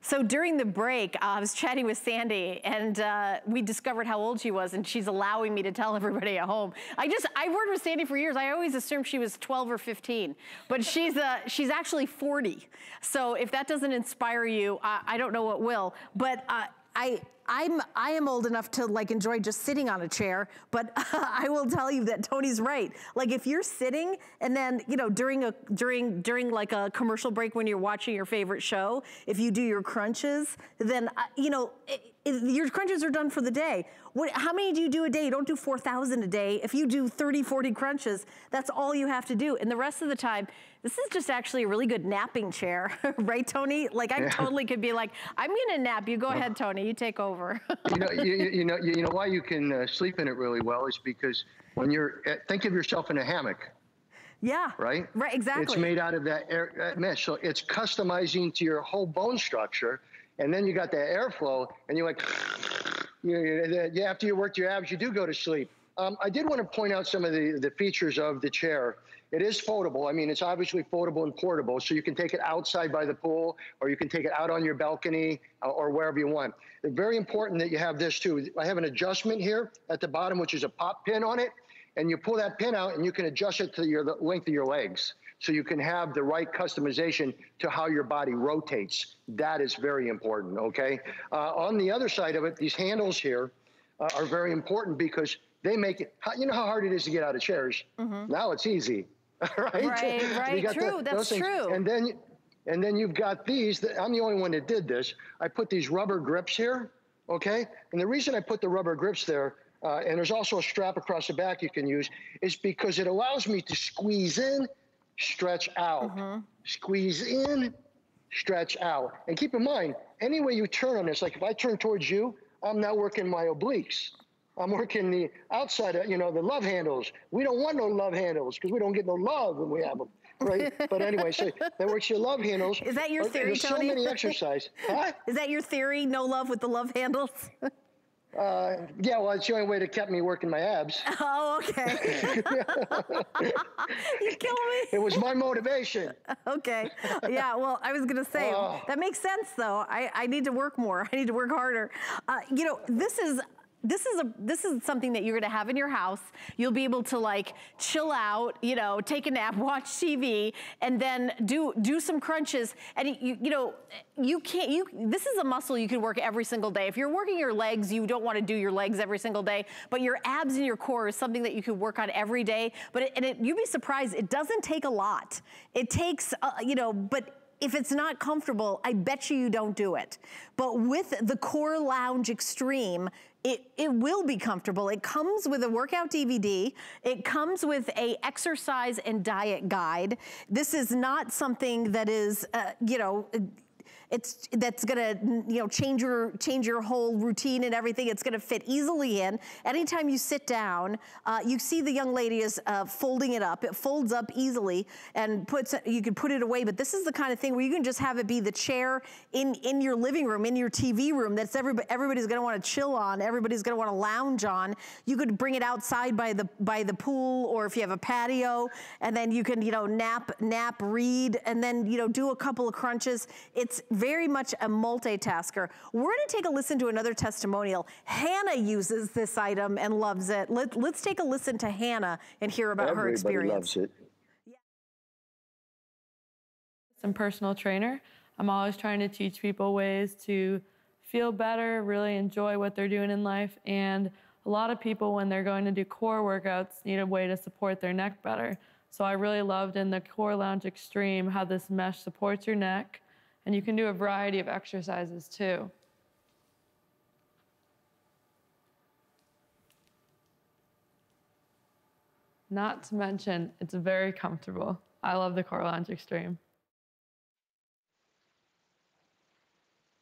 So during the break, I was chatting with Sandy, and uh, we discovered how old she was, and she's allowing me to tell everybody at home. I just, I've worked with Sandy for years. I always assumed she was twelve or fifteen, but she's, uh, she's actually forty. So if that doesn't inspire you, I, I don't know what will, but uh, I, I'm, I am old enough to like enjoy just sitting on a chair, but uh, I will tell you that Tony's right. Like if you're sitting and then, you know, during a, during, during like a commercial break when you're watching your favorite show, if you do your crunches, then, uh, you know, it, it, your crunches are done for the day. What, how many do you do a day? You don't do four thousand a day. If you do thirty, forty crunches, that's all you have to do. And the rest of the time, this is just actually a really good napping chair, right, Tony? Like I yeah. totally could be like, I'm gonna nap. You go yeah. ahead, Tony, you take over. you know, you, you know, you, you know why you can uh, sleep in it really well is because when you're at, think of yourself in a hammock. Yeah. Right. Right. Exactly. It's made out of that air, that mesh, so it's customizing to your whole bone structure, and then you got that airflow, and you're like, you, you, you, after you work your abs, you do go to sleep. Um, I did want to point out some of the the features of the chair. It is foldable. I mean, it's obviously foldable and portable, so you can take it outside by the pool, or you can take it out on your balcony, uh, or wherever you want. It's very important that you have this too. I have an adjustment here at the bottom, which is a pop pin on it, and you pull that pin out and you can adjust it to your, the length of your legs. So you can have the right customization to how your body rotates. That is very important, okay? Uh, on the other side of it, these handles here uh, are very important because they make it, you know how hard it is to get out of chairs? Mm-hmm. Now it's easy. right, right, right. True, the, that's true. And then, and then you've got these. That, I'm the only one that did this. I put these rubber grips here, okay. And the reason I put the rubber grips there, uh, and there's also a strap across the back you can use, is because it allows me to squeeze in, stretch out, mm-hmm. squeeze in, stretch out. And keep in mind, any way you turn on this, like if I turn towards you, I'm now working my obliques. I'm working the outside, you know, the love handles. We don't want no love handles because we don't get no love when we have them, right? But anyway, so that works your love handles. Is that your theory, Tony? There's so many exercises. Huh? Is that your theory, no love with the love handles? Uh, yeah, well, it's the only way that kept me working my abs. Oh, okay. You kill me. It was my motivation. Okay. Yeah, well, I was going to say, oh. That makes sense, though. I, I need to work more. I need to work harder. Uh, you know, this is... This is a this is something that you're gonna have in your house. You'll be able to like chill out, you know, take a nap, watch T V, and then do do some crunches. And you you know, you can't you. This is a muscle you can work every single day. If you're working your legs, you don't want to do your legs every single day. But your abs and your core is something that you can work on every day. But it, and it, you'd be surprised. It doesn't take a lot. It takes uh, you know, but. If it's not comfortable, I bet you you don't do it. But with the Core Lounge Extreme, it, it will be comfortable. It comes with a workout D V D. It comes with a exercise and diet guide. This is not something that is, uh, you know, It's, that's gonna, you know, change your, change your whole routine and everything. It's gonna fit easily in. Anytime you sit down, uh, you see the young lady is uh, folding it up. It folds up easily and puts, you can put it away, but this is the kind of thing where you can just have it be the chair in, in your living room, in your T V room. That's everybody, everybody's gonna wanna chill on. Everybody's gonna wanna lounge on. You could bring it outside by the, by the pool, or if you have a patio, and then you can, you know, nap, nap, read, and then, you know, do a couple of crunches. It's very much a multitasker. We're gonna take a listen to another testimonial. Hannah uses this item and loves it. Let, let's take a listen to Hannah and hear about Everybody her experience. Loves it. and personal trainer. I'm always trying to teach people ways to feel better, really enjoy what they're doing in life. And a lot of people, when they're going to do core workouts, need a way to support their neck better. So I really loved in the Core Lounge Extreme how this mesh supports your neck, and you can do a variety of exercises too. Not to mention, it's very comfortable. I love the Core Lounge Extreme.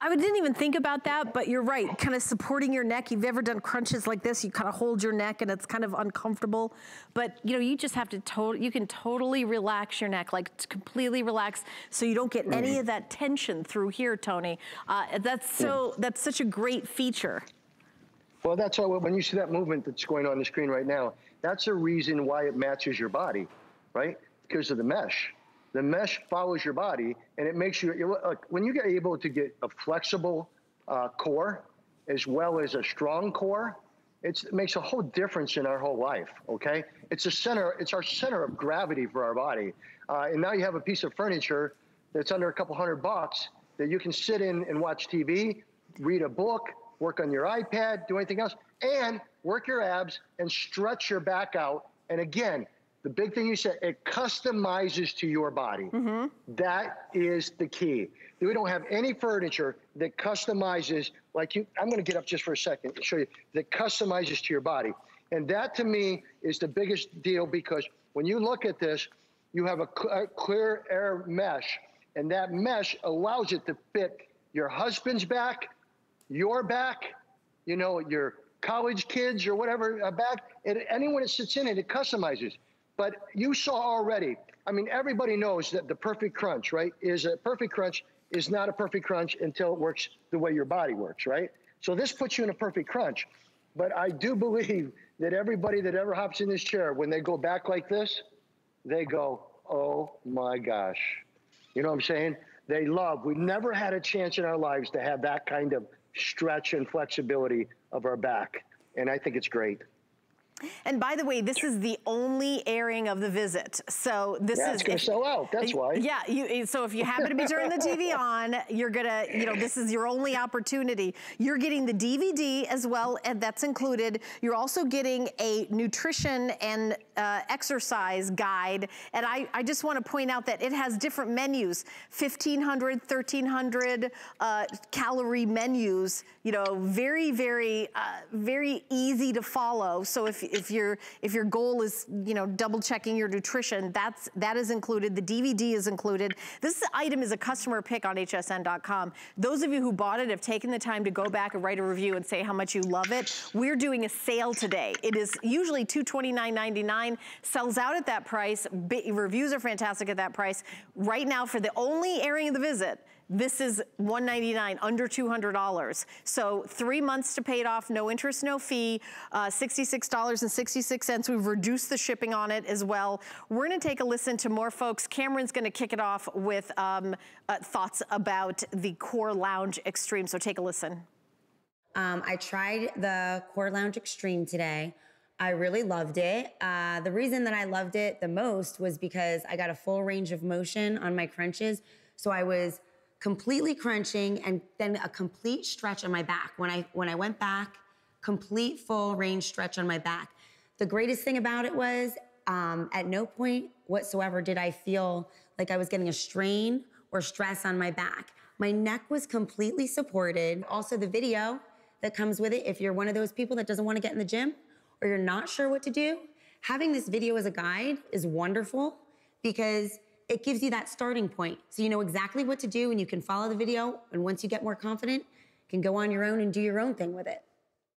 I didn't even think about that, but you're right, kind of supporting your neck. You've ever done crunches like this, you kind of hold your neck and it's kind of uncomfortable. But you know, you just have to, to you can totally relax your neck, like completely relax, so you don't get mm-hmm. any of that tension through here, Tony. Uh, that's so, yeah. that's such a great feature. Well, that's all, when you see that movement that's going on the screen right now, that's a reason why it matches your body, right? Because of the mesh. The mesh follows your body, and it makes you, you're, uh, when you get able to get a flexible uh, core as well as a strong core, it's, it makes a whole difference in our whole life, okay? It's a center, it's our center of gravity for our body. Uh, and now you have a piece of furniture that's under a couple hundred bucks that you can sit in and watch T V, read a book, work on your iPad, do anything else, and work your abs and stretch your back out. And again, the big thing you said, it customizes to your body. Mm-hmm. That is the key. We don't have any furniture that customizes, like you, I'm gonna get up just for a second and show you, that customizes to your body. And that to me is the biggest deal, because when you look at this, you have a cl- a clear air mesh, and that mesh allows it to fit your husband's back, your back, you know, your college kids or whatever uh, back, and anyone that sits in it, it customizes. But you saw already, I mean, everybody knows that the perfect crunch, right, is a perfect crunch is not a perfect crunch until it works the way your body works, right? So this puts you in a perfect crunch. But I do believe that everybody that ever hops in this chair, when they go back like this, they go, oh my gosh. You know what I'm saying? They love, we've never had a chance in our lives to have that kind of stretch and flexibility of our back. And I think it's great. And by the way, this is the only airing of the visit. So this yeah, is- it's gonna if, sell out, that's why. Yeah, you, so if you happen to be turning the T V on, you're gonna, you know, this is your only opportunity. You're getting the D V D as well, and that's included. You're also getting a nutrition and uh, exercise guide. And I, I just wanna point out that it has different menus, fifteen hundred, thirteen hundred uh, calorie menus, you know, very, very, uh, very easy to follow. So if If your if your goal is, you know, double checking your nutrition, that's that is included. The D V D is included. This item is a customer pick on H S N dot com. Those of you who bought it have taken the time to go back and write a review and say how much you love it. We're doing a sale today. It is usually two hundred twenty-nine ninety-nine. Sells out at that price. Reviews are fantastic at that price. Right now, for the only airing of the visit, this is one ninety-nine, under two hundred dollars. So three months to pay it off, no interest, no fee, uh, sixty-six dollars and sixty-six cents. We've reduced the shipping on it as well. We're gonna take a listen to more folks. Cameron's gonna kick it off with um, uh, thoughts about the Core Lounge Extreme, so take a listen. Um, I tried the Core Lounge Extreme today. I really loved it. Uh, the reason that I loved it the most was because I got a full range of motion on my crunches, so I was completely crunching and then a complete stretch on my back. When I, when I went back, complete full range stretch on my back. The greatest thing about it was um, at no point whatsoever did I feel like I was getting a strain or stress on my back. My neck was completely supported. Also the video that comes with it, if you're one of those people that doesn't want to get in the gym or you're not sure what to do, having this video as a guide is wonderful because it gives you that starting point. So you know exactly what to do and you can follow the video. And once you get more confident, you can go on your own and do your own thing with it.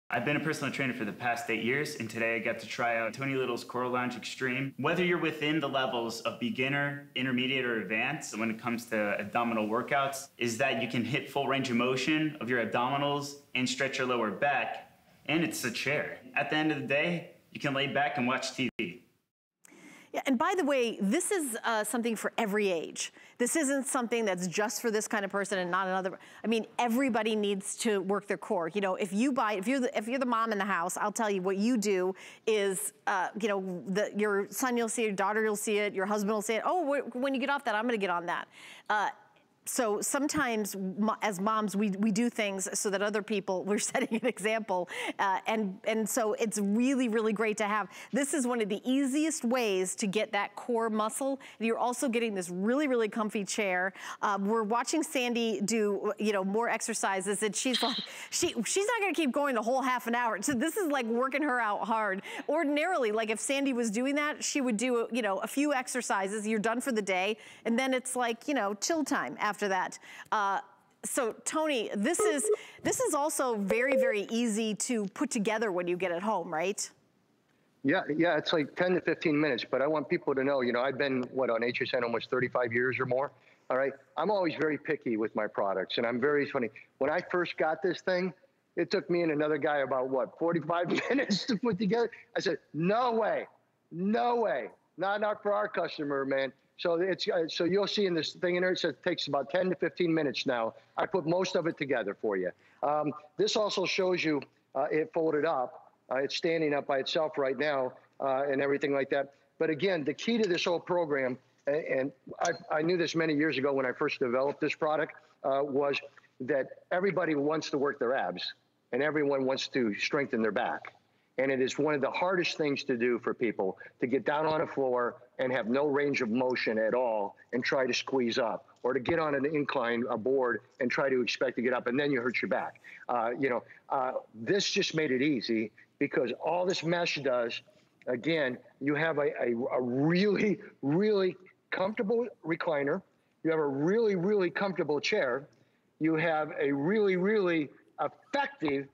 I've been a personal trainer for the past eight years. And today I got to try out Tony Little's Core Lounge Extreme. Whether you're within the levels of beginner, intermediate, or advanced, when it comes to abdominal workouts, is that you can hit full range of motion of your abdominals and stretch your lower back. And it's a chair. At the end of the day, you can lay back and watch T V. Yeah, and by the way, this is uh, something for every age. This isn't something that's just for this kind of person and not another. I mean, everybody needs to work their core. You know, if you buy, if you're the, if you're the mom in the house, I'll tell you what you do is, uh, you know, the, your son you'll see, your daughter you'll see it, your husband will see it. Oh, when you get off that, I'm going to get on that. Uh, So sometimes as moms, we, we do things so that other people, we're setting an example. Uh, and, and so it's really, really great to have. This is one of the easiest ways to get that core muscle. And you're also getting this really, really comfy chair. Um, we're watching Sandy do, you know, more exercises, and she's like, she, she's not gonna keep going the whole half an hour. So this is like working her out hard. Ordinarily, like if Sandy was doing that, she would do, you know, a few exercises, you're done for the day. And then it's like, you know, chill time after. After that. Uh, so Tony, this is this is also very, very easy to put together when you get at home, right? Yeah, yeah, it's like ten to fifteen minutes, but I want people to know, you know, I've been, what, on H S N almost thirty-five years or more, all right? I'm always very picky with my products, and I'm very funny. When I first got this thing, it took me and another guy about, what, forty-five minutes to put together? I said, no way, no way, not, not for our customer, man. So it's uh, so you'll see in this thing in there, it says it takes about ten to fifteen minutes now. I put most of it together for you. Um, this also shows you uh, it folded up. Uh, it's standing up by itself right now uh, and everything like that. But again, the key to this whole program, and, and I, I knew this many years ago when I first developed this product, uh, was that everybody wants to work their abs and everyone wants to strengthen their back. And it is one of the hardest things to do for people, to get down on a floor and have no range of motion at all and try to squeeze up, or to get on an incline, a board, and try to expect to get up, and then you hurt your back. Uh, you know, uh, this just made it easy, because all this mesh does, again, you have a, a, a really, really comfortable recliner. You have a really, really comfortable chair. You have a really, really effective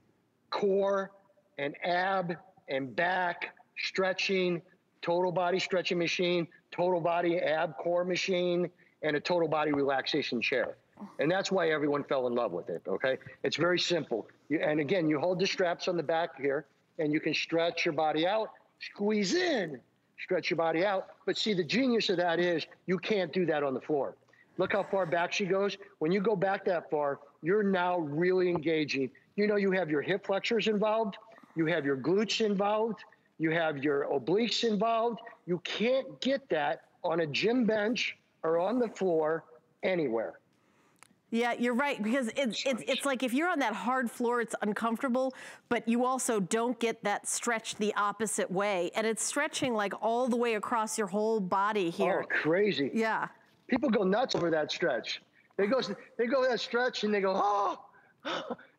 core and ab and back stretching, total body stretching machine, total body ab core machine, and a total body relaxation chair. And that's why everyone fell in love with it, okay? It's very simple. You, and again, you hold the straps on the back here, and you can stretch your body out, squeeze in, stretch your body out. But see, the genius of that is you can't do that on the floor. Look how far back she goes. When you go back that far, you're now really engaging. You know, you have your hip flexors involved, you have your glutes involved, you have your obliques involved. You can't get that on a gym bench or on the floor anywhere. Yeah, you're right, because it's, it's, it's like if you're on that hard floor, it's uncomfortable, but you also don't get that stretch the opposite way. And it's stretching like all the way across your whole body here. Oh, crazy. Yeah. People go nuts over that stretch. They go, they go that stretch and they go, oh.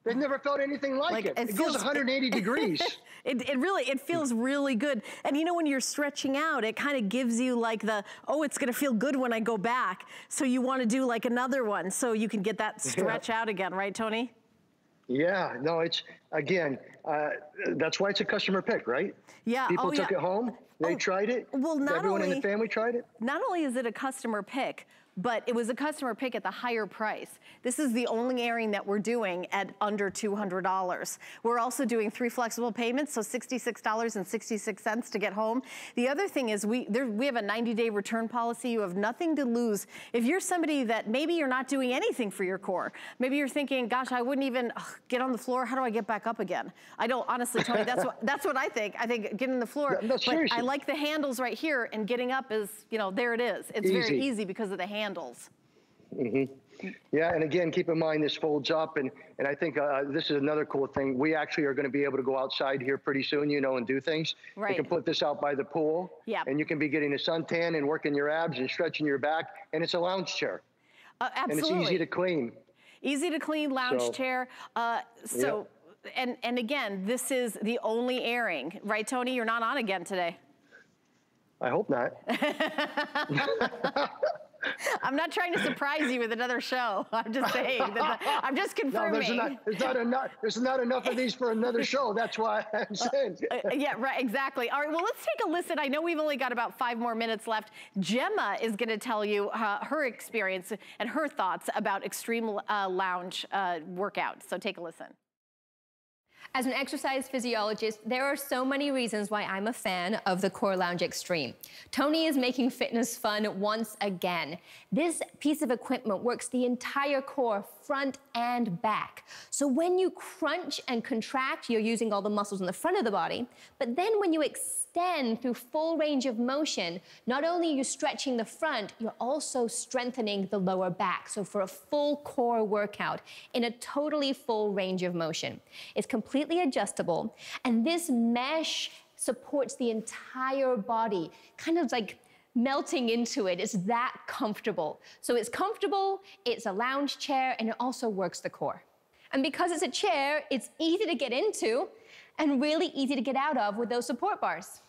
They've never felt anything like, like it. It, it feels, goes one hundred eighty degrees. it, it really, it feels really good. And you know, when you're stretching out, it kind of gives you like the, oh, it's gonna feel good when I go back. So you wanna do like another one so you can get that stretch yeah. out again, right, Tony? Yeah, no, it's, again, uh, that's why it's a customer pick, right? Yeah, People oh, took yeah. it home, they oh, tried it. Well, not Everyone only, in the family tried it. Not only is it a customer pick, but it was a customer pick at the higher price. This is the only airing that we're doing at under two hundred dollars. We're also doing three flexible payments, so sixty-six dollars and sixty-six cents to get home. The other thing is we, there, we have a ninety day return policy. You have nothing to lose. If you're somebody that maybe you're not doing anything for your core, maybe you're thinking, gosh, I wouldn't even ugh, get on the floor. How do I get back up again? I don't, honestly, Tony, that's, what, that's what I think. I think getting on the floor, no, no, but seriously. I like the handles right here, and getting up is, you know, there it is. It's easy. Very easy because of the handles. handles. Mm-hmm. Yeah, and again, keep in mind this folds up, and, and I think uh, this is another cool thing. We actually are going to be able to go outside here pretty soon, you know, and do things. Right. You can put this out by the pool, yep. and you can be getting a suntan and working your abs and stretching your back, and it's a lounge chair. Uh, absolutely. And it's easy to clean. Easy to clean lounge so, chair. Uh, so, yeah. and, and again, this is the only airing. Right, Tony? You're not on again today. I hope not. I'm not trying to surprise you with another show. I'm just saying. That the, I'm just confirming. No, there's, not, there's, not enough, there's not enough of these for another show. That's why I'm saying. Uh, uh, yeah, right, exactly. All right, well, let's take a listen. I know we've only got about five more minutes left. Gemma is going to tell you uh, her experience and her thoughts about Extreme uh, Lounge uh, workout. So take a listen. As an exercise physiologist, there are so many reasons why I'm a fan of the Core Lounge Extreme. Tony is making fitness fun once again. This piece of equipment works the entire core, front and back. So when you crunch and contract, you're using all the muscles in the front of the body, but then when you extend through full range of motion, not only are you stretching the front, you're also strengthening the lower back. So for a full core workout in a totally full range of motion. It's completely adjustable, and this mesh supports the entire body, kind of like melting into it. It's that comfortable. So it's comfortable, it's a lounge chair, and it also works the core. And because it's a chair, it's easy to get into and really easy to get out of with those support bars.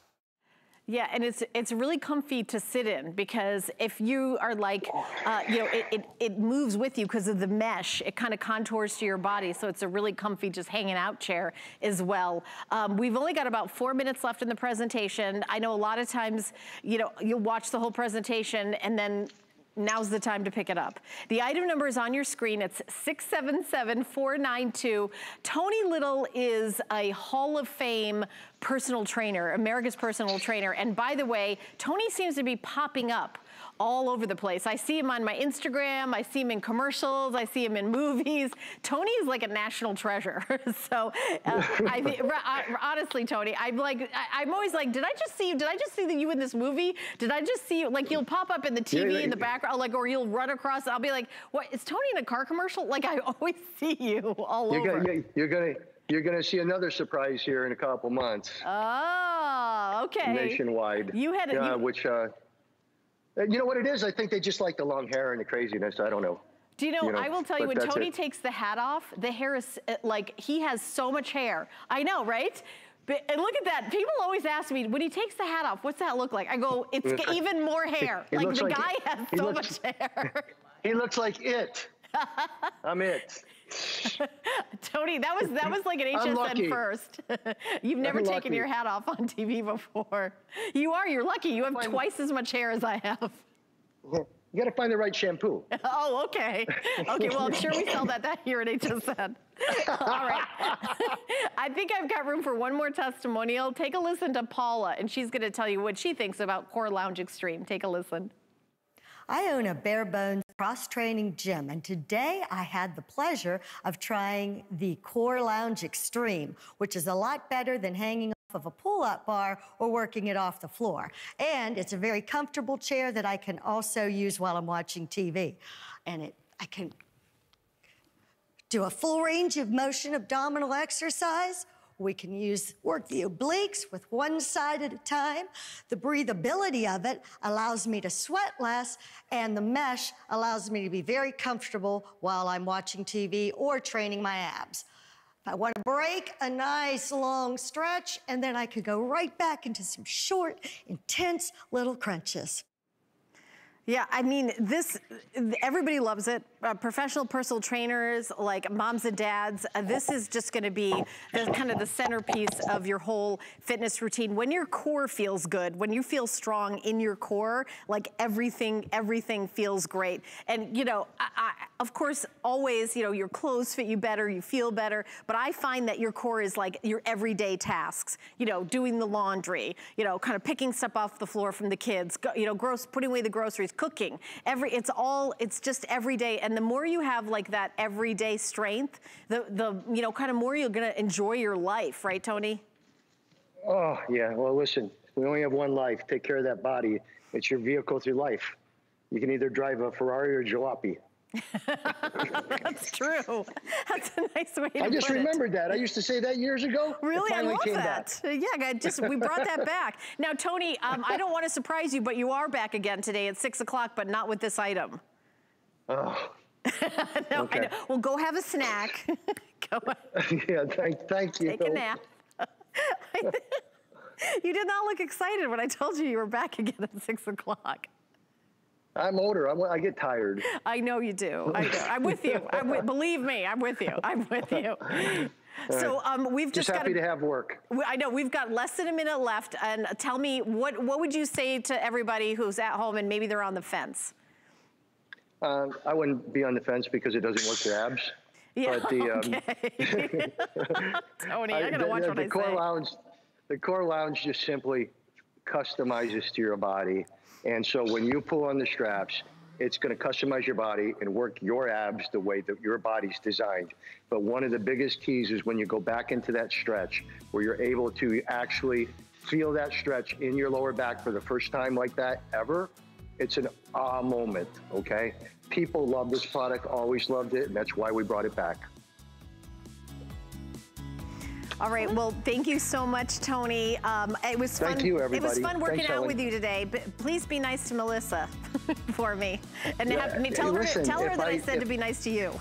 Yeah, and it's it's really comfy to sit in, because if you are like, uh, you know, it, it, it moves with you because of the mesh. It kind of contours to your body, so it's a really comfy just hanging out chair as well. Um, we've only got about four minutes left in the presentation. I know a lot of times, you know, you'll watch the whole presentation and then now's the time to pick it up. The item number is on your screen. It's six seven seven, four nine two. Tony Little is a Hall of Fame personal trainer, America's personal trainer. And by the way, Tony seems to be popping up all over the place. I see him on my Instagram, I see him in commercials, I see him in movies. Tony is like a national treasure. So uh, I, honestly, Tony, I'm like, I, I'm always like, did I just see you? Did I just see that you in this movie? Did I just see you? Like, you'll pop up in the T V yeah, yeah, in the background, like, or you'll run across. I'll be like, what, is Tony in a car commercial? Like, I always see you all you're over. Gonna, you're gonna. You're gonna see another surprise here in a couple months. Oh, okay. Nationwide. You had a, uh, you... which, uh, you know what it is? I think they just like the long hair and the craziness. I don't know. Do you know, you know I will tell you, when Tony it. takes the hat off, the hair is like, he has so much hair. I know, right? But, and look at that. People always ask me, when he takes the hat off, what's that look like? I go, it's even more hair. It, it like the like guy it, has so looks, much hair. He looks like it. I'm it. Tony, that was that was like an H S N first. You've never I'm taken lucky. your hat off on T V before. You are, you're lucky. You have twice as much hair as I have. You gotta find the right shampoo. Oh, okay. Okay, well, I'm sure we sell that, that here at H S N. All right. I think I've got room for one more testimonial. Take a listen to Paula, and she's gonna tell you what she thinks about Core Lounge Extreme. Take a listen. I own a bare-bones cross-training gym, and today I had the pleasure of trying the Core Lounge Extreme, which is a lot better than hanging off of a pull-up bar or working it off the floor. And it's a very comfortable chair that I can also use while I'm watching T V. And it, I can do a full range of motion abdominal exercise. We can use, work the obliques with one side at a time. The breathability of it allows me to sweat less, and the mesh allows me to be very comfortable while I'm watching T V or training my abs. If I want to break, a nice long stretch, and then I could go right back into some short, intense little crunches. Yeah, I mean, this, everybody loves it. Uh, professional personal trainers, like moms and dads, uh, this is just gonna be the, kind of the centerpiece of your whole fitness routine. When your core feels good, when you feel strong in your core, like everything, everything feels great. And, you know, I, I, of course, always, you know, your clothes fit you better, you feel better, but I find that your core is like your everyday tasks, you know, doing the laundry, you know, kind of picking stuff off the floor from the kids, go, you know, gross, putting away the groceries, cooking, every it's all it's just every day. And the more you have like that everyday strength, the the you know, kind of more you're gonna enjoy your life, right, Tony? Oh yeah, well listen, we only have one life. Take care of that body. It's your vehicle through life. You can either drive a Ferrari or jalopy. That's true. That's a nice way to put it. I just remembered that. I used to say that years ago. Really? I love that. Yeah, I just, we brought that back. Now, Tony, um, I don't want to surprise you, but you are back again today at six o'clock, but not with this item. Oh. No, okay. I know. Well, go have a snack. Go yeah, thank, thank you. Take a nap. You did not look excited when I told you you were back again at six o'clock. I'm older. I'm, I get tired. I know you do. I know. I'm with you. I'm with, believe me, I'm with you. I'm with you. All so right. um, we've just, just happy got a, to have work. I know we've got less than a minute left. And tell me, what what would you say to everybody who's at home and maybe they're on the fence? Uh, I wouldn't be on the fence because it doesn't work your abs. Yeah, but the, okay. Um, Tony, I, I gotta the, watch the, what the I core say. Lounge, the Core Lounge just simply customizes to your body. And so when you pull on the straps, it's gonna customize your body and work your abs the way that your body's designed. But one of the biggest keys is when you go back into that stretch where you're able to actually feel that stretch in your lower back for the first time like that ever, it's an ah moment, okay? People love this product, always loved it, and that's why we brought it back. All right, well, thank you so much, Tony. Um, it was fun. Thank you, everybody. It was fun working Thanks, out Ellen. with you today, but please be nice to Melissa for me. And yeah, have me, tell, listen, her, tell her that I, I said if, to be nice to you.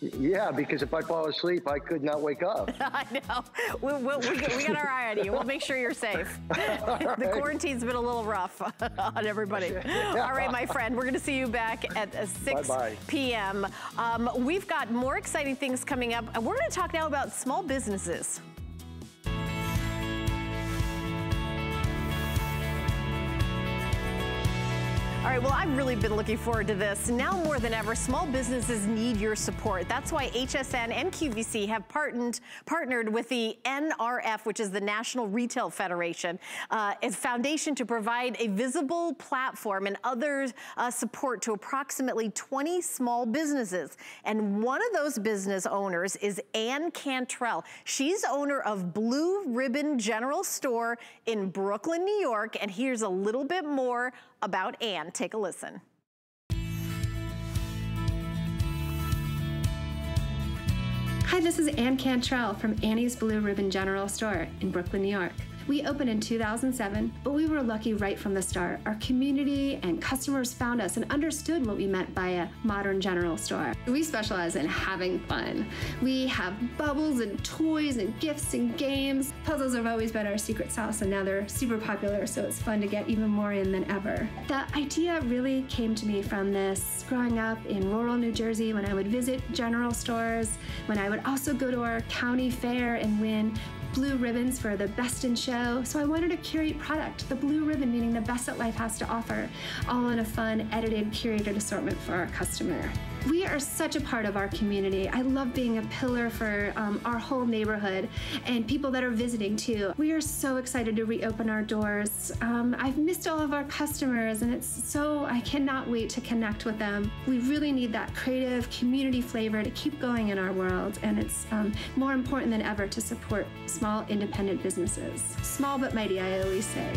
Yeah, because if I fall asleep, I could not wake up. I know. We, we, we, we got our eye on you. We'll make sure you're safe. Right. The quarantine's been a little rough on everybody. Yeah. All right, my friend, we're going to see you back at six p m Um, we've got more exciting things coming up. And we're going to talk now about small businesses. All right, well, I've really been looking forward to this. Now more than ever, small businesses need your support. That's why H S N and Q V C have partnered, partnered with the N R F, which is the National Retail Federation, uh, a foundation to provide a visible platform and other uh, support to approximately twenty small businesses. And one of those business owners is Anne Cantrell. She's owner of Blue Ribbon General Store in Brooklyn, New York. And here's a little bit more about Anne. Take a listen. Hi, this is Anne Cantrell from Annie's Blue Ribbon General Store in Brooklyn, New York. We opened in two thousand seven, but we were lucky right from the start. Our community and customers found us and understood what we meant by a modern general store. We specialize in having fun. We have bubbles and toys and gifts and games. Puzzles have always been our secret sauce, and now they're super popular, so it's fun to get even more in than ever. The idea really came to me from this growing up in rural New Jersey when I would visit general stores, when I would also go to our county fair and win blue ribbons for the best in show. So I wanted to curate product, the blue ribbon meaning the best that life has to offer, all in a fun, edited, curated assortment for our customer. We are such a part of our community. I love being a pillar for um, our whole neighborhood and people that are visiting too. We are so excited to reopen our doors. Um, I've missed all of our customers, and it's so, I cannot wait to connect with them. We really need that creative community flavor to keep going in our world, and it's um, more important than ever to support small independent businesses. Small but mighty, I always say.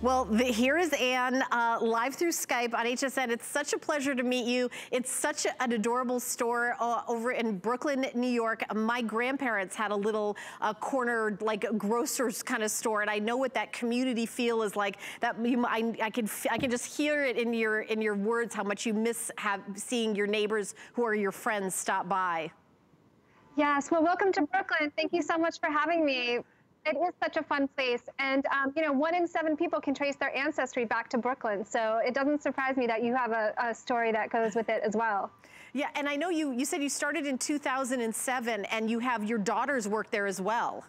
Well, the, here is Anne uh, live through Skype on H S N. It's such a pleasure to meet you. It's such a, an adorable store uh, over in Brooklyn, New York. My grandparents had a little uh, corner, like grocer's kind of store, and I know what that community feel is like. That you, I, I can I can just hear it in your in your words how much you miss have, seeing your neighbors who are your friends stop by. Yes. Well, welcome to Brooklyn. Thank you so much for having me. It is such a fun place, and um, you know, one in seven people can trace their ancestry back to Brooklyn, so it doesn't surprise me that you have a, a story that goes with it as well. Yeah, and I know you, you said you started in two thousand seven, and you have your daughter's work there as well.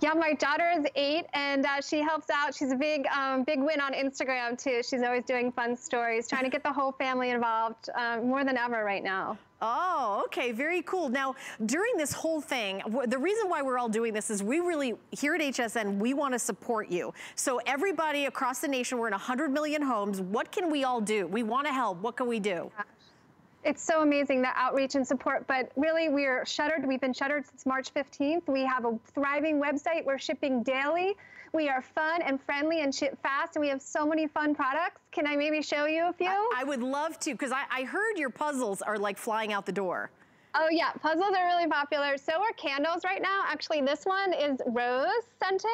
Yeah, my daughter is eight, and uh, she helps out. She's a big, um, big win on Instagram, too. She's always doing fun stories, trying to get the whole family involved uh, more than ever right now. Oh, okay, very cool. Now, during this whole thing, the reason why we're all doing this is we really, here at H S N, we want to support you. So everybody across the nation, we're in one hundred million homes. What can we all do? We want to help. What can we do? Yeah. It's so amazing, the outreach and support, but really we're shuttered. We've been shuttered since March fifteenth. We have a thriving website. We're shipping daily. We are fun and friendly and ship fast, and we have so many fun products. Can I maybe show you a few? I, I would love to, because I, I heard your puzzles are like flying out the door. Oh yeah, puzzles are really popular. So are candles right now. Actually, this one is rose scented,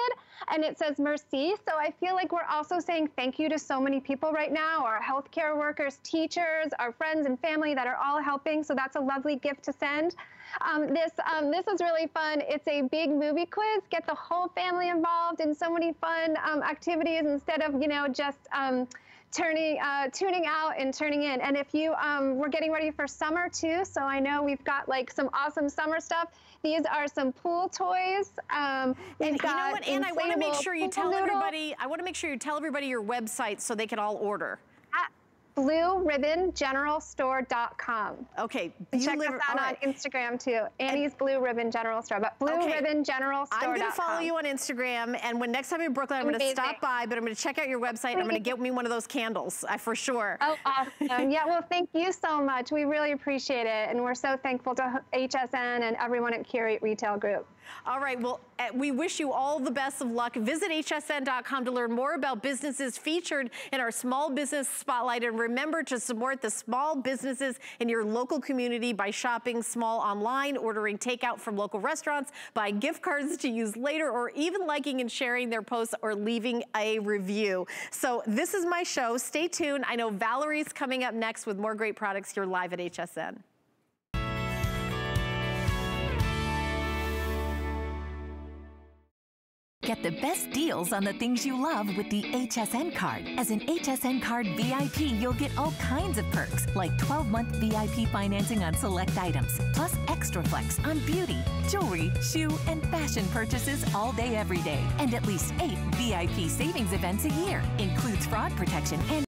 and it says Merci. So I feel like we're also saying thank you to so many people right now, our healthcare workers, teachers, our friends and family that are all helping. So that's a lovely gift to send. Um, this, um, this is really fun. It's a big movie quiz. Get the whole family involved in so many fun um, activities instead of, you know, just um, turning, uh, tuning out and turning in. And if you, um, we're getting ready for summer too. So I know we've got like some awesome summer stuff. These are some pool toys. Um, and you know what, Anne, I want to make sure you tell noodle. everybody, I want to make sure you tell everybody your website so they can all order. blue ribbon general store dot com. Okay. You Check live, us out right. on Instagram too. Annie's and, Blue Ribbon General Store, but blue ribbon general store dot com. Okay. I'm going to follow you on Instagram, and when next time you're in Brooklyn, I'm going to stop by, but I'm going to check out your website, and I'm going to get me one of those candles, I, for sure. Oh, awesome. Yeah, well, thank you so much. We really appreciate it, and we're so thankful to H S N and everyone at Curate Retail Group. All right, well, we wish you all the best of luck. Visit H S N dot com to learn more about businesses featured in our Small Business Spotlight. And remember to support the small businesses in your local community by shopping small online, ordering takeout from local restaurants, buying gift cards to use later, or even liking and sharing their posts or leaving a review. So this is my show. Stay tuned. I know Valerie's coming up next with more great products here live at H S N. Get the best deals on the things you love with the H S N card. As an H S N card V I P, you'll get all kinds of perks, like twelve month V I P financing on select items, plus extra flex on beauty, jewelry, shoe, and fashion purchases all day, every day, and at least eight V I P savings events a year. Includes fraud protection and